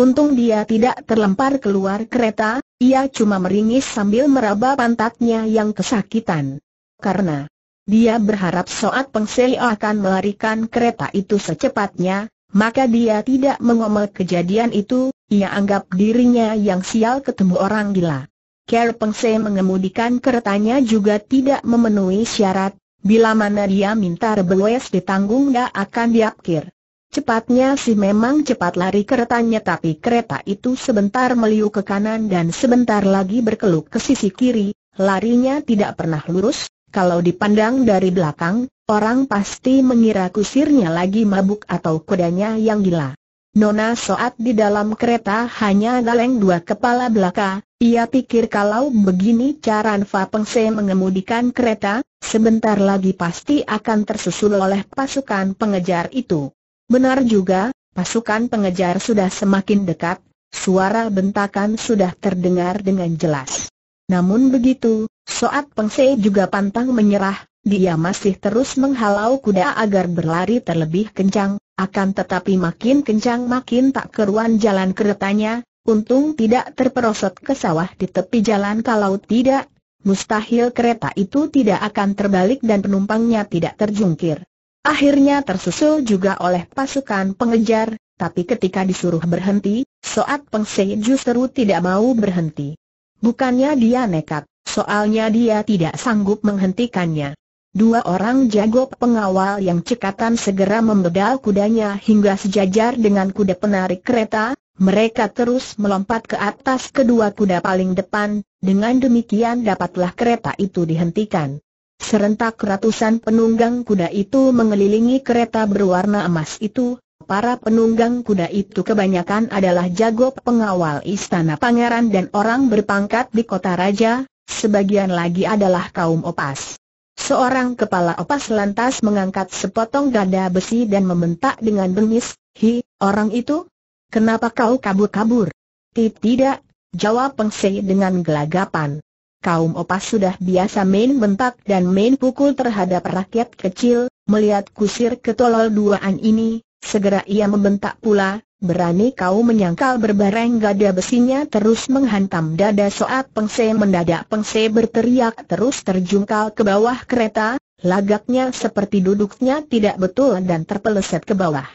Untung dia tidak terlempar keluar kereta, ia cuma meringis sambil meraba pantatnya yang kesakitan. Karena dia berharap Soat Peng Sei akan melarikan kereta itu secepatnya, maka dia tidak mengomel kejadian itu, ia anggap dirinya yang sial ketemu orang gila. Ker Peng Sei mengemudikan keretanya juga tidak memenuhi syarat. Bila mana dia minta rebewes ditanggung gak akan diapkir. Cepatnya sih memang cepat lari keretanya, tapi kereta itu sebentar meliu ke kanan dan sebentar lagi berkeluk ke sisi kiri. Larinya tidak pernah lurus. Kalau dipandang dari belakang, orang pasti mengira kusirnya lagi mabuk atau kudanya yang gila. Nona Soat di dalam kereta hanya galeng dua kepala belaka. Ia pikir kalau begini cara Peng Sei mengemudikan kereta, sebentar lagi pasti akan tersusul oleh pasukan pengejar itu. Benar juga, pasukan pengejar sudah semakin dekat, suara bentakan sudah terdengar dengan jelas. Namun begitu, Soat Peng Sei juga pantang menyerah, dia masih terus menghalau kuda agar berlari terlebih kencang, akan tetapi makin kencang makin tak keruan jalan keretanya. Untung tidak terperosot ke sawah di tepi jalan, kalau tidak, mustahil kereta itu tidak akan terbalik dan penumpangnya tidak terjungkir. Akhirnya tersusul juga oleh pasukan pengejar, tapi ketika disuruh berhenti, Soat Peng Sei justru tidak mau berhenti. Bukannya dia nekat, soalnya dia tidak sanggup menghentikannya. Dua orang jago pengawal yang cekatan segera membedal kudanya hingga sejajar dengan kuda penarik kereta. Mereka terus melompat ke atas kedua kuda paling depan, dengan demikian dapatlah kereta itu dihentikan. Serentak ratusan penunggang kuda itu mengelilingi kereta berwarna emas itu, para penunggang kuda itu kebanyakan adalah jago pengawal istana pangeran dan orang berpangkat di kota raja, sebagian lagi adalah kaum opas. Seorang kepala opas lantas mengangkat sepotong gada besi dan membentak dengan bengis, "Hi, orang itu! Kenapa kau kabur-kabur?" "Tidak," jawab Peng Sei dengan gelagapan. Kaum opas sudah biasa main bentak dan main pukul terhadap rakyat kecil, melihat kusir ketolol duaan ini, segera ia membentak pula, "Berani kau menyangkal!" Berbareng gada besinya terus menghantam dada Soat Peng Sei. Mendadak Peng Sei berteriak terus terjungkal ke bawah kereta, lagaknya seperti duduknya tidak betul dan terpeleset ke bawah.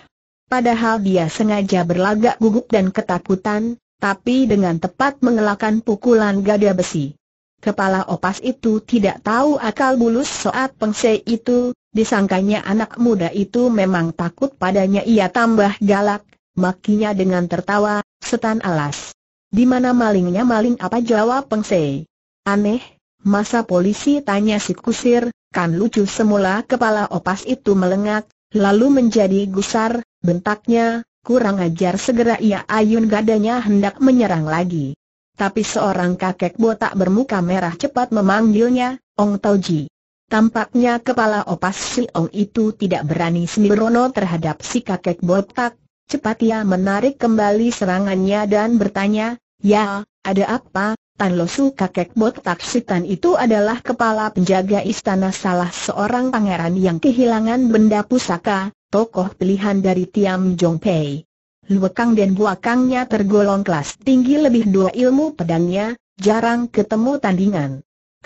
Padahal dia sengaja berlagak gugup dan ketakutan, tapi dengan tepat mengelakkan pukulan gada besi. Kepala opas itu tidak tahu akal bulus Soat Peng Sei itu, disangkanya anak muda itu memang takut padanya. Ia tambah galak, makinya dengan tertawa, "Setan alas. Di mana malingnya?" "Maling apa?" jawab Peng Sei. "Aneh, masa polisi?" tanya si kusir, "kan lucu." Semula kepala opas itu melengak, lalu menjadi gusar, bentaknya, "Kurang ajar!" Segera ia ayun gadanya hendak menyerang lagi. Tapi seorang kakek botak bermuka merah cepat memanggilnya, "Ong Tau Ji." Tampaknya kepala opas si Ong itu tidak berani sembrono terhadap si kakek botak, cepat ia menarik kembali serangannya dan bertanya, "Ya, ada apa, Tan Loso?" Kakek botak setan itu adalah kepala penjaga istana, salah seorang pangeran yang kehilangan benda pusaka, tokoh pilihan dari Tiam Jong Pei. Luekang dan buakangnya tergolong kelas tinggi, lebih dua ilmu pedangnya jarang ketemu tandingan.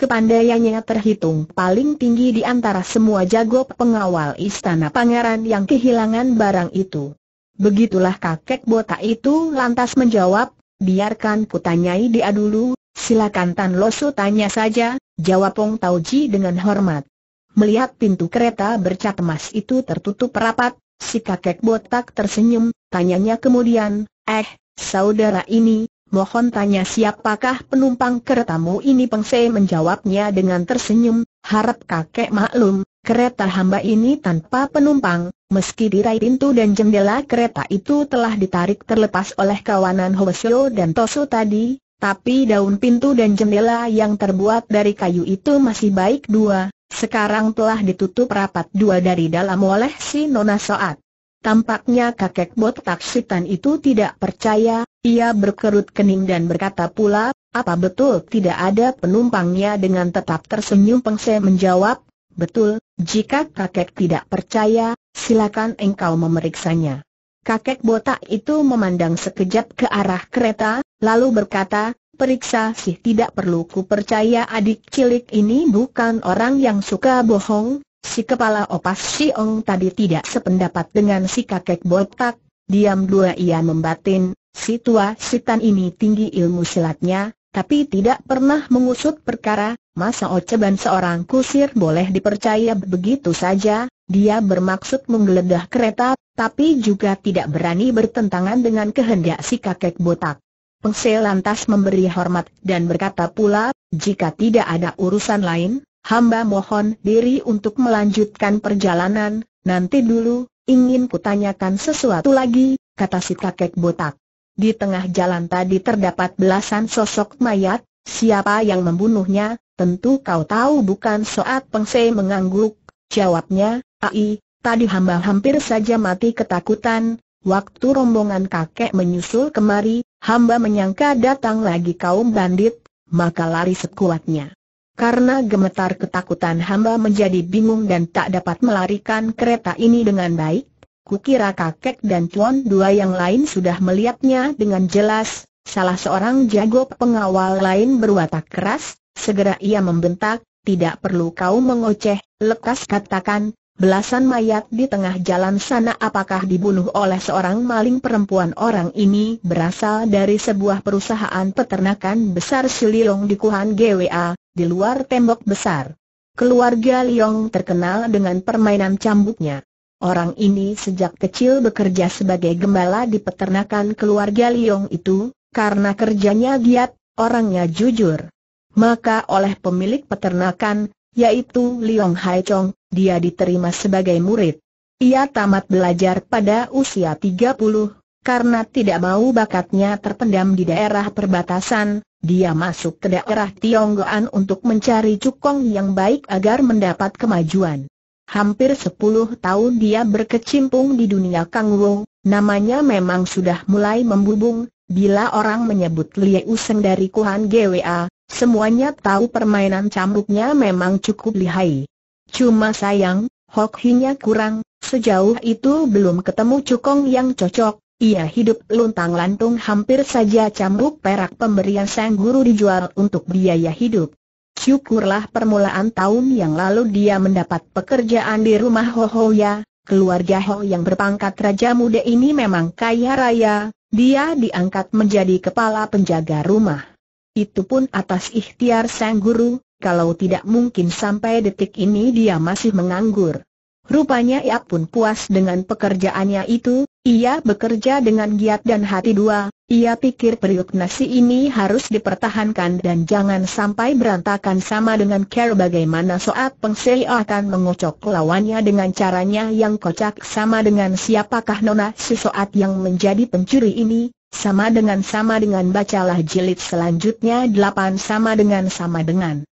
Kepandaiannya terhitung paling tinggi di antara semua jago pengawal istana pangeran yang kehilangan barang itu. Begitulah kakek botak itu lantas menjawab, biarkan kutanyai dia dulu, silakan Tan Loso tanya saja, jawab Ong Tau Ji dengan hormat. Melihat pintu kereta bercat emas itu tertutup rapat, si kakek botak tersenyum, tanyanya kemudian, eh, saudara ini, mohon tanya siapakah penumpang keretamu ini? Peng Sei menjawabnya dengan tersenyum, harap kakek maklum, kereta hamba ini tanpa penumpang, meski tirai pintu dan jendela kereta itu telah ditarik terlepas oleh kawanan Hoesyo dan Tosu tadi, tapi daun pintu dan jendela yang terbuat dari kayu itu masih baik dua, sekarang telah ditutup rapat dua dari dalam oleh si Nona Soat. Tampaknya kakek botak sitan itu tidak percaya, ia berkerut kening dan berkata pula, apa betul tidak ada penumpangnya? Dengan tetap tersenyum Peng Sei menjawab, betul, jika kakek tidak percaya, silakan engkau memeriksanya. Kakek botak itu memandang sekejap ke arah kereta, lalu berkata, periksa sih tidak perlu ku percaya, adik cilik ini bukan orang yang suka bohong. Si kepala opas Siong tadi tidak sependapat dengan si kakek botak. Diam dua ia membatin, si tua sitan ini tinggi ilmu silatnya, tapi tidak pernah mengusut perkara. Masa oceban seorang kusir boleh dipercaya begitu saja? Dia bermaksud menggeledah kereta, tapi juga tidak berani bertentangan dengan kehendak si kakek botak. Peng Sei lantas memberi hormat dan berkata pula, jika tidak ada urusan lain, hamba mohon diri untuk melanjutkan perjalanan. Nanti dulu, ingin kutanyakan sesuatu lagi, kata si kakek botak. Di tengah jalan tadi terdapat belasan sosok mayat, siapa yang membunuhnya, tentu kau tahu bukan? Soat Peng Sei mengangguk, jawabnya, ai, tadi hamba hampir saja mati ketakutan, waktu rombongan kakek menyusul kemari, hamba menyangka datang lagi kaum bandit, maka lari sekuatnya. Karena gemetar ketakutan hamba menjadi bingung dan tak dapat melarikan kereta ini dengan baik. Kukira kakek dan tuan dua yang lain sudah melihatnya dengan jelas. Salah seorang jago pengawal lain berwatak keras. Segera ia membentak, tidak perlu kau mengoceh, lekas katakan, belasan mayat di tengah jalan sana apakah dibunuh oleh seorang maling perempuan? Orang ini berasal dari sebuah perusahaan peternakan besar Siliong di Kuhan Gwa, di luar tembok besar. Keluarga Liong terkenal dengan permainan cambuknya. Orang ini sejak kecil bekerja sebagai gembala di peternakan keluarga Liong itu. Karena kerjanya giat, orangnya jujur, maka oleh pemilik peternakan, yaitu Liong Hai Chong, dia diterima sebagai murid. Ia tamat belajar pada usia tiga puluh, karena tidak mau bakatnya terpendam di daerah perbatasan. Dia masuk ke daerah Tionggoan untuk mencari cukong yang baik agar mendapat kemajuan. Hampir sepuluh tahun dia berkecimpung di dunia kangwung. Namanya memang sudah mulai membubung. Bila orang menyebut Li Useng dari Kuhan Gwa, semuanya tahu permainan cambuknya memang cukup lihai. Cuma sayang, hokinya kurang. Sejauh itu belum ketemu cukong yang cocok. Ia hidup luntang-lantung, hampir saja cambuk perak pemberian sang guru dijual untuk biaya hidup. Syukurlah permulaan tahun yang lalu dia mendapat pekerjaan di rumah Ho Uceng. Keluarga Ho yang berpangkat raja muda ini memang kaya raya. Dia diangkat menjadi kepala penjaga rumah. Itu pun atas ikhtiar sang guru. Kalau tidak mungkin sampai detik ini dia masih menganggur. Rupanya ia pun puas dengan pekerjaannya itu, ia bekerja dengan giat dan hati dua, ia pikir periuk nasi ini harus dipertahankan dan jangan sampai berantakan sama dengan cara bagaimana Soat Peng Sei akan mengocok lawannya dengan caranya yang kocak. Sama dengan siapakah Nona si Soat yang menjadi pencuri ini, sama dengan sama dengan bacalah jilid selanjutnya delapan sama dengan sama dengan.